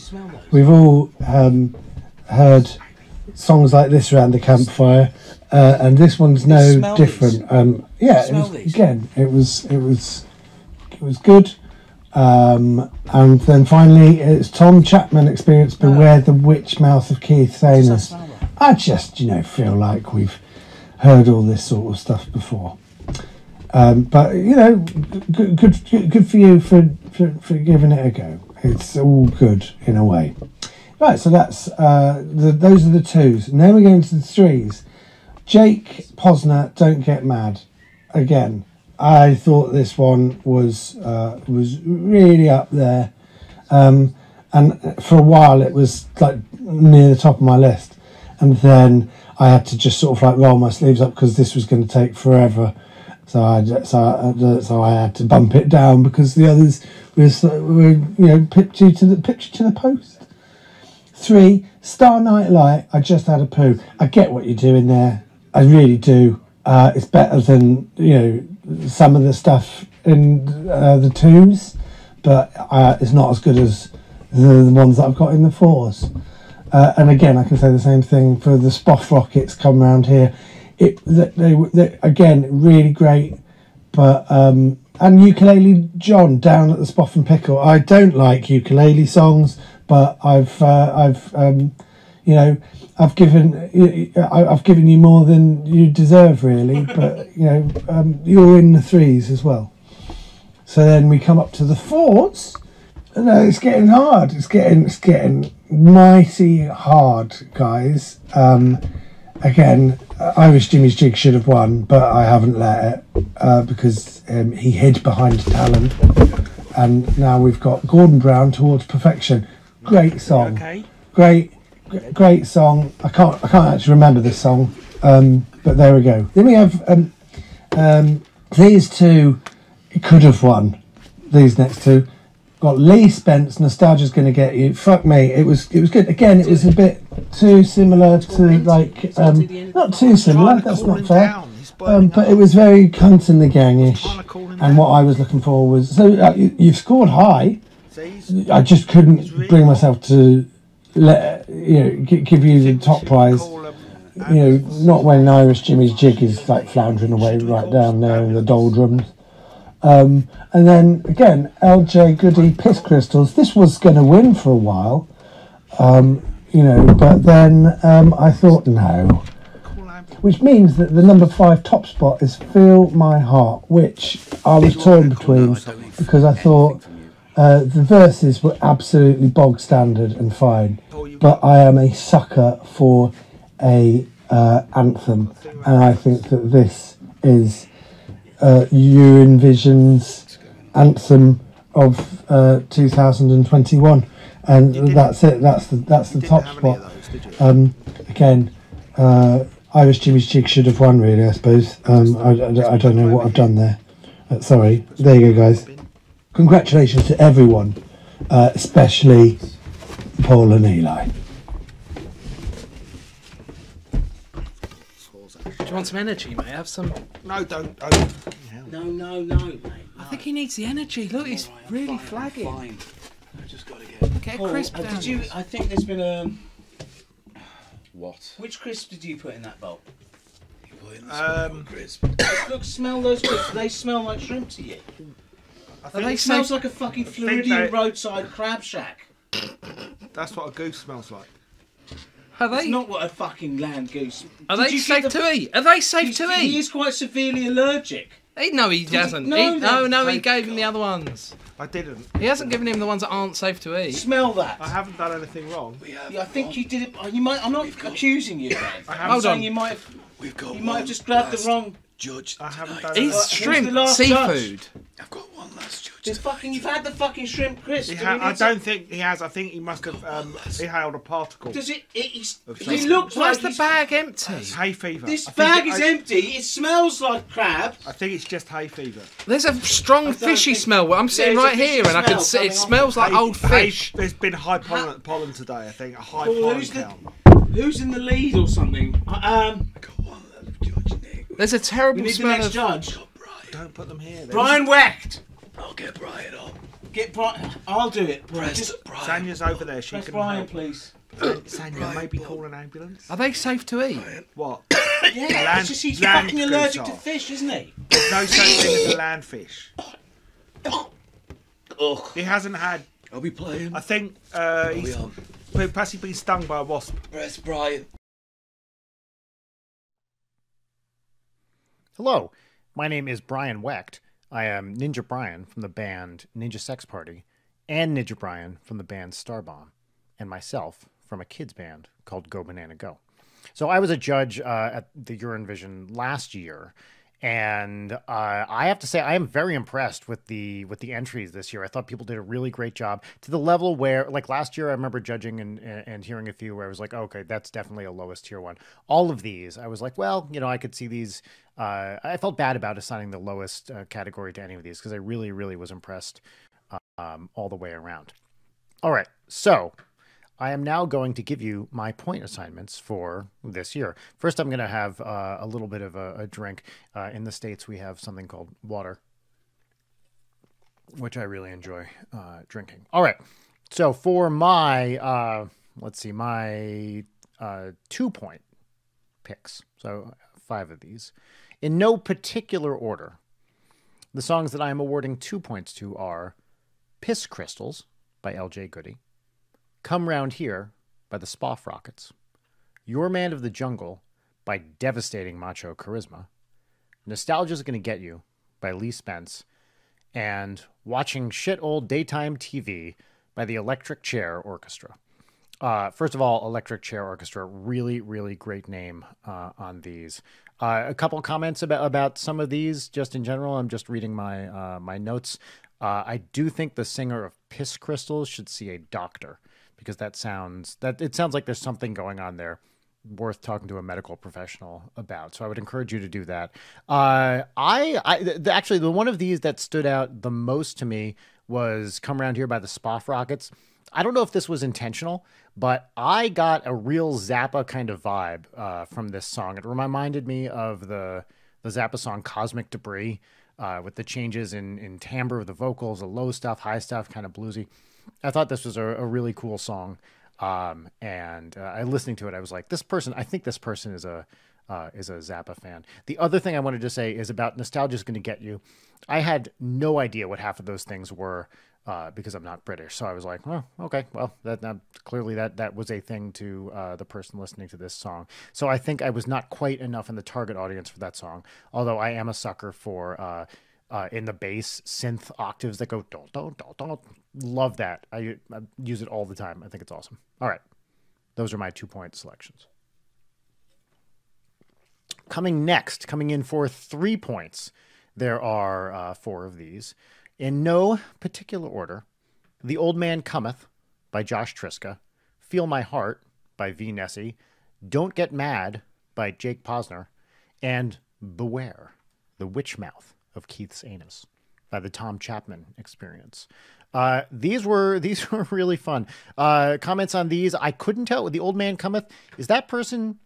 heard songs like this around the campfire, and this one's no different. It was good. And then finally it's Tom Chapman Experience, Beware the Witch Mouth of Keith Thanos. I just, feel like we've heard all this sort of stuff before. But good for you for giving it a go. It's all good in a way. Right, so that's those are the twos. Now we're going to the threes. Jake Posner, Don't Get Mad. Again, I thought this one was really up there, and for a while it was like near the top of my list, and then I had to just sort of like roll my sleeves up because this was going to take forever. So I had to bump it down because the others were you know, picture to the post. 3, Star Night Light, I Just Had a Poo. I get what you're doing there. I really do. It's better than, you know, some of the stuff in the twos, but it's not as good as the ones that I've got in the fours. And again, I can say the same thing for the Spoff Rockets come round here. They again, really great, but and Ukulele John down at the Spoff and Pickle. I don't like ukulele songs, but I've given you more than you deserve, really. But you know, you're in the threes as well. So then we come up to the fours. No, it's getting hard. It's getting mighty hard, guys. Again, Irish Jimmy's Jig should have won, but I haven't let it because he hid behind talent. And now we've got Gordon Brown, Towards Perfection. Great song, okay. Great song. I can't actually remember this song, but there we go. Then we have these two could have won. These next two got Lee Spence. Nostalgia's Gonna Get You. Fuck me, it was good. Again, it was a bit too similar to like not too similar. That's not fair. But it was very Cunt and the Gang-ish. And what I was looking for was so you've scored high. I just couldn't bring myself to let you know, give you the top prize. You know, not when Irish Jimmy's Jig is like floundering away right down there in the doldrums. And then again, LJ Goody, Piss Crystals. This was going to win for a while, you know, but then I thought no. Which means that the number 5 top spot is Feel My Heart, which I was torn between because I thought. The verses were absolutely bog standard and fine, but I am a sucker for a anthem, and I think that this is Urinevision's anthem of 2021, and that's it. That's the top spot. Again, Irish Jimmy's Jig should have won, really. I suppose. I don't know what I've done there. Sorry. There you go, guys. Congratulations to everyone, especially Paul and Eli. Do you want some energy, mate? Have some. No, don't. No, mate. No. I think he needs the energy. Look, he's right, really flagging. I've just got to get Paul, a crisp down. Did you? I think there's been a. What? Which crisp did you put in that bowl? You put in the crisp. Look, smell those crisps. They smell like shrimp to you. I think it smells like a fucking Floridian roadside crab shack. That's what a goose smells like. Are they? It's not what a fucking land goose. Are they safe to eat? Are they safe to eat? He is quite severely allergic. No, he doesn't. No, he gave him the other ones. I didn't. He hasn't given him the ones that aren't safe to eat. Smell that. I haven't done anything wrong. Yeah, I think you did it. You might. I'm not accusing you. I'm saying you might have. We've got. You might have just grabbed the wrong. Judge, I haven't done it. It's shrimp seafood. I've got one last judge. You've had the fucking shrimp crisp. I don't think he has. I think he must have inhaled a particle. Does it? It looks like. Why's the bag empty? It's hay fever. This bag is empty. It smells like crab. I think it's just hay fever. There's a strong fishy smell. I'm sitting right here and I can see it smells like old fish. There's been high pollen today. I think a high pollen count. Who's in the lead or something? I got one left, Judge. There's a terrible smell. The next judge. Don't put them here. Brian Wecht. I'll get Brian on. Get Brian. I'll do it. Brian. Sanya's over there. She can Brian, help. Please. Sanja, Brian, maybe call an ambulance. Are they safe to eat? Brian. What? Yeah, it's just he's fucking allergic to fish, isn't he? There's no such thing as a land fish. He hasn't had. I'll be playing. I think he's perhaps he's been stung by a wasp. Press Brian. Hello, my name is Brian Wecht. I am Ninja Brian from the band Ninja Sex Party and Ninja Brian from the band Starbomb. and myself from a kids band called Go Banana Go. So I was a judge at the Urinevision last year, and I have to say I am very impressed with the entries this year. I thought people did a really great job, to the level where, like, last year I remember judging and hearing a few where I was like, okay, that's definitely a lowest tier one. All of these, I was like, well, you know, I could see these. I felt bad about assigning the lowest category to any of these because I really, really was impressed all the way around. All right, so I am now going to give you my point assignments for this year. First, I'm going to have a little bit of a drink. In the States, we have something called water, which I really enjoy drinking. All right. So for my, let's see, my 2-point picks, so 5 of these, in no particular order, the songs that I am awarding 2 points to are Piss Crystals by L.J. Goody, Come Round Here by the Spoff Rockets, Your Man of the Jungle by devastating Macho Charisma, Nostalgia's Gonna Get You by Lee Spence, and Watching Shit Old Daytime TV by the Electric Chair Orchestra. First of all, Electric Chair Orchestra, really, really great name on these. A couple comments about some of these just in general. I'm just reading my, my notes. I do think the singer of Piss Crystals should see a doctor, because it sounds like there's something going on there worth talking to a medical professional about. So I would encourage you to do that. Actually, the one of these that stood out the most to me was Come Round Here by the Spoff Rockets. I don't know if this was intentional, but I got a real Zappa kind of vibe from this song. It reminded me of the Zappa song Cosmic Debris, with the changes in timbre of the vocals, the low stuff, high stuff, kind of bluesy. I thought this was a really cool song, and listening to it, I was like, "This person, I think this person is a Zappa fan." The other thing I wanted to say is about Nostalgia's Gonna Get You. I had no idea what half of those things were because I'm not British, so I was like, "Oh, okay, well, clearly that was a thing to the person listening to this song." So I think I was not quite enough in the target audience for that song, although I am a sucker for in the bass synth octaves that go don't, don't. Love that. I use it all the time. I think it's awesome. All right. Those are my 2-point selections. Coming next, coming in for 3 points, there are 4 of these. In no particular order, The Old Man Cometh by Josh Triska, Feel My Heart by V. Nessie, Don't Get Mad by Jake Posner, and Beware the Witch Mouth of Keith's Anus by the Tom Chapman Experience. These were really fun. Comments on these, I couldn't tell. The Old Man Cometh, is that person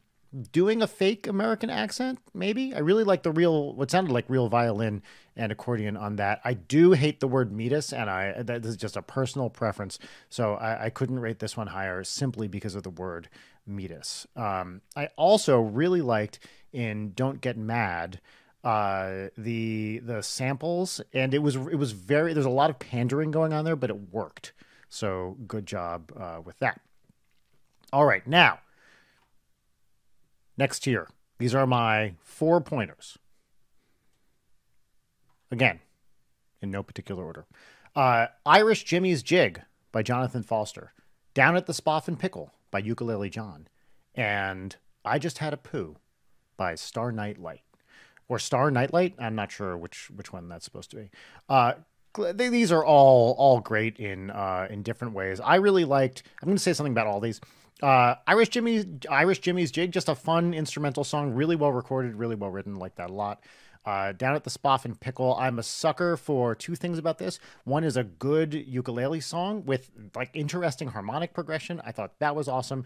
doing a fake American accent? Maybe. I really like the real, what sounded like real violin and accordion on that. I do hate the word meatus, and this is just a personal preference, so I couldn't rate this one higher simply because of the word meatus. I also really liked in Don't Get Mad the samples, and it was very, there's a lot of pandering going on there, but it worked, so good job with that. All right, now next tier, these are my 4-pointers, again in no particular order. Irish Jimmy's Jig by Jonathan Foster, Down at the Spoff and Pickle by Ukulele John, and I Just Had a Poo by Star Night Light. Or Star Nightlight, I'm not sure which one that's supposed to be. These are all great in different ways. I really liked, I'm going to say something about all these. Irish Jimmy's Jig, just a fun instrumental song, really well recorded, really well written, like that a lot. Down at the Spoff and Pickle, I'm a sucker for 2 things about this. One is a good ukulele song with like interesting harmonic progression. I thought that was awesome.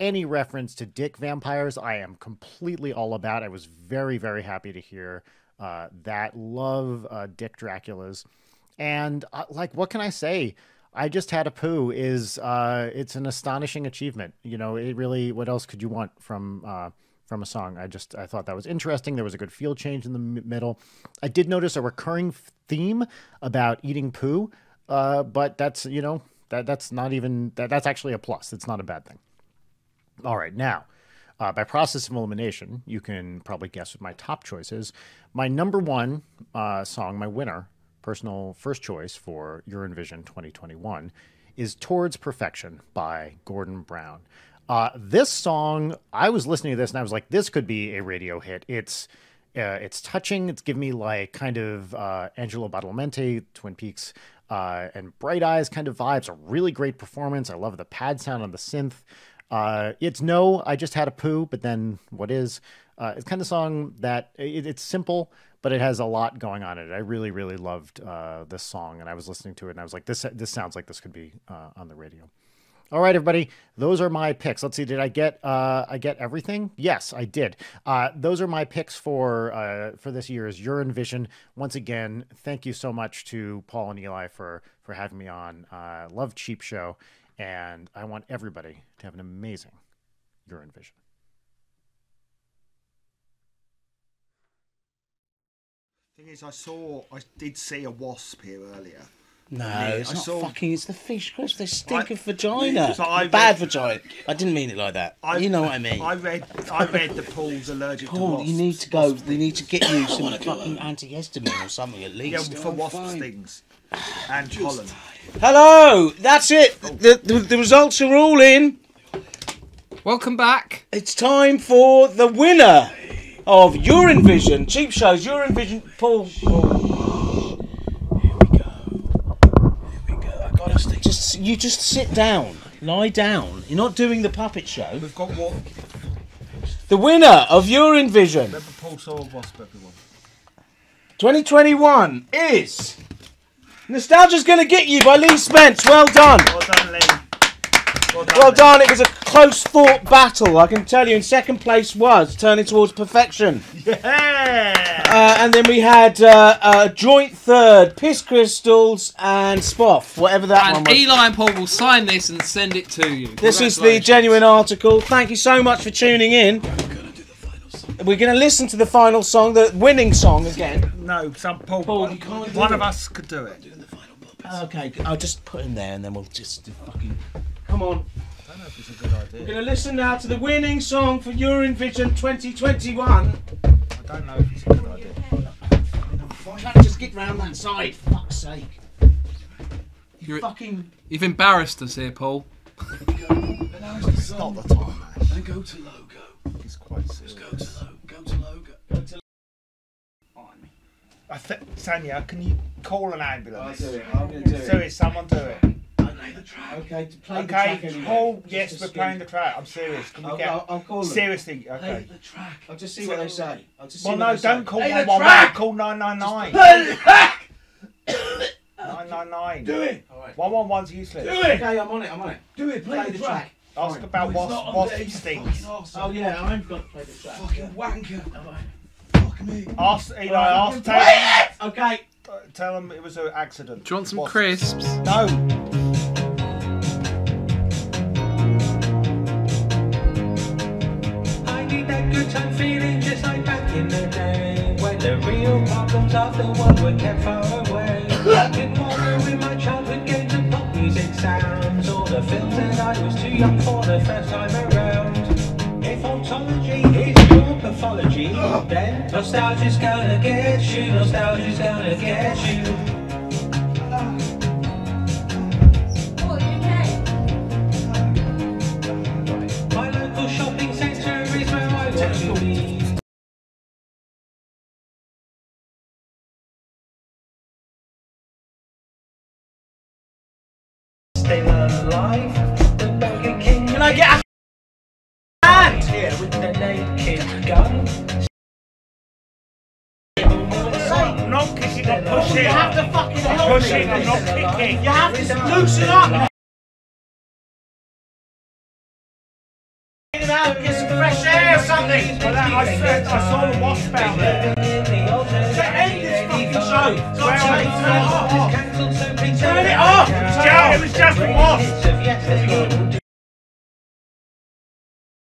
Any reference to dick vampires, I am completely all about. I was very, very happy to hear that. Love dick Draculas. And like, what can I say? I Just Had a Poo is, it's an astonishing achievement. You know, it really, what else could you want from a song? I thought that was interesting. There was a good field change in the middle. I did notice a recurring theme about eating poo, but that's, you know, that's not even, that's actually a plus. It's not a bad thing. All right, now, by process of elimination, you can probably guess what my top choice is. My number 1 song, my winner, personal first choice for Urinevision 2021 is Towards Perfection by Gordon Brown. This song, I was listening to this and I was like, this could be a radio hit. It's touching. It's giving me like kind of Angelo Badalamenti, Twin Peaks, and Bright Eyes kind of vibes. A really great performance. I love the pad sound on the synth. It's no, I just had a poo, but then what is? It's kind of song that it's simple, but it has a lot going on in it. I really, really loved this song, and I was listening to it, and I was like, this sounds like this could be on the radio. All right, everybody, those are my picks. Let's see, did I get everything? Yes, I did. Those are my picks for this year's Urinevision. Once again, thank you so much to Paul and Eli for having me on. Love Cheap Show, and I want everybody to have an amazing Urinevision. Thing is, I did see a wasp here earlier. No, it's the fish, Chris. They stink of vagina. Bad vagina. I didn't mean it like that. You know what I mean. I read the Paul's allergic to wasps. You need to go. They need to get you some fucking antihistamine or something at least. Yeah, for wasp stings and pollen. Hello, that's it. Oh. The results are all in. Welcome back. It's time for the winner of Urinevision. Cheap Show's Urinevision. Paul. You just sit down, lie down. You're not doing the puppet show. We've got what? The winner of Urinevision. Remember Paul saw a wasp, everyone. 2021 is Nostalgia's Gonna Get You by Lee Spence. Well done. Well done, Lee. Well done. It was a close fought battle, I can tell you. In second place was Turning Towards Perfection. Yeah. And then we had a joint third, Piss Crystals and Spoff, whatever that one was. Eli and Paul will sign this and send it to you. This is the genuine article. Thank you so much for tuning in. We're going to listen to the final song, the winning song again. No, Paul, you can't. One of us could do it. Okay, I'll just put him there and then we'll just fucking. Come on. I don't know if it's a good idea. We're going to listen now to the winning song for Urinevision 2021. I don't know if it's a good idea. I'm trying to just get round that side, for fuck's sake. You've embarrassed us here, Paul. It's not the time, Ash. Then go to logo. It's quite serious. Just go to logo. Sanja, can you call an ambulance? I'll do it. I'm going to do it. Seriously, someone do it. The track. Okay, to play the track anyway. Paul, yes, we're playing the track. I'm serious. Can we get? I'll call them. Seriously, okay. Play the track. I'll just see what they say. Well, no, don't call 111. Call 999. Play the track. 999. Do it. 111's useless. Do it. Okay, I'm on it. Do it. Play the track. Ask about wasp stings. Oh yeah, I've got to play the track. Fucking wanker. Fuck me. Ask Eli. Ask Taylor. Okay. Tell him it was an accident. Do you want some crisps? No. I'm feeling just like back in the day when the real problems of the world were kept far away. I didn't wander in my childhood games and pop music sounds, all the films that I was too young for the first time around. If ontology is your pathology, then nostalgia's gonna get you, nostalgia's gonna get you. Can I get a hand here with the naked gun? I'm not kicking, I'm pushing. You have to fucking help me. Pushing, I'm not kicking. You have to loosen up. Get out, get some fresh air or something. Well, I saw the wasp out there. So end this fucking show. Turn it off. Turn it off. It was just a wasp.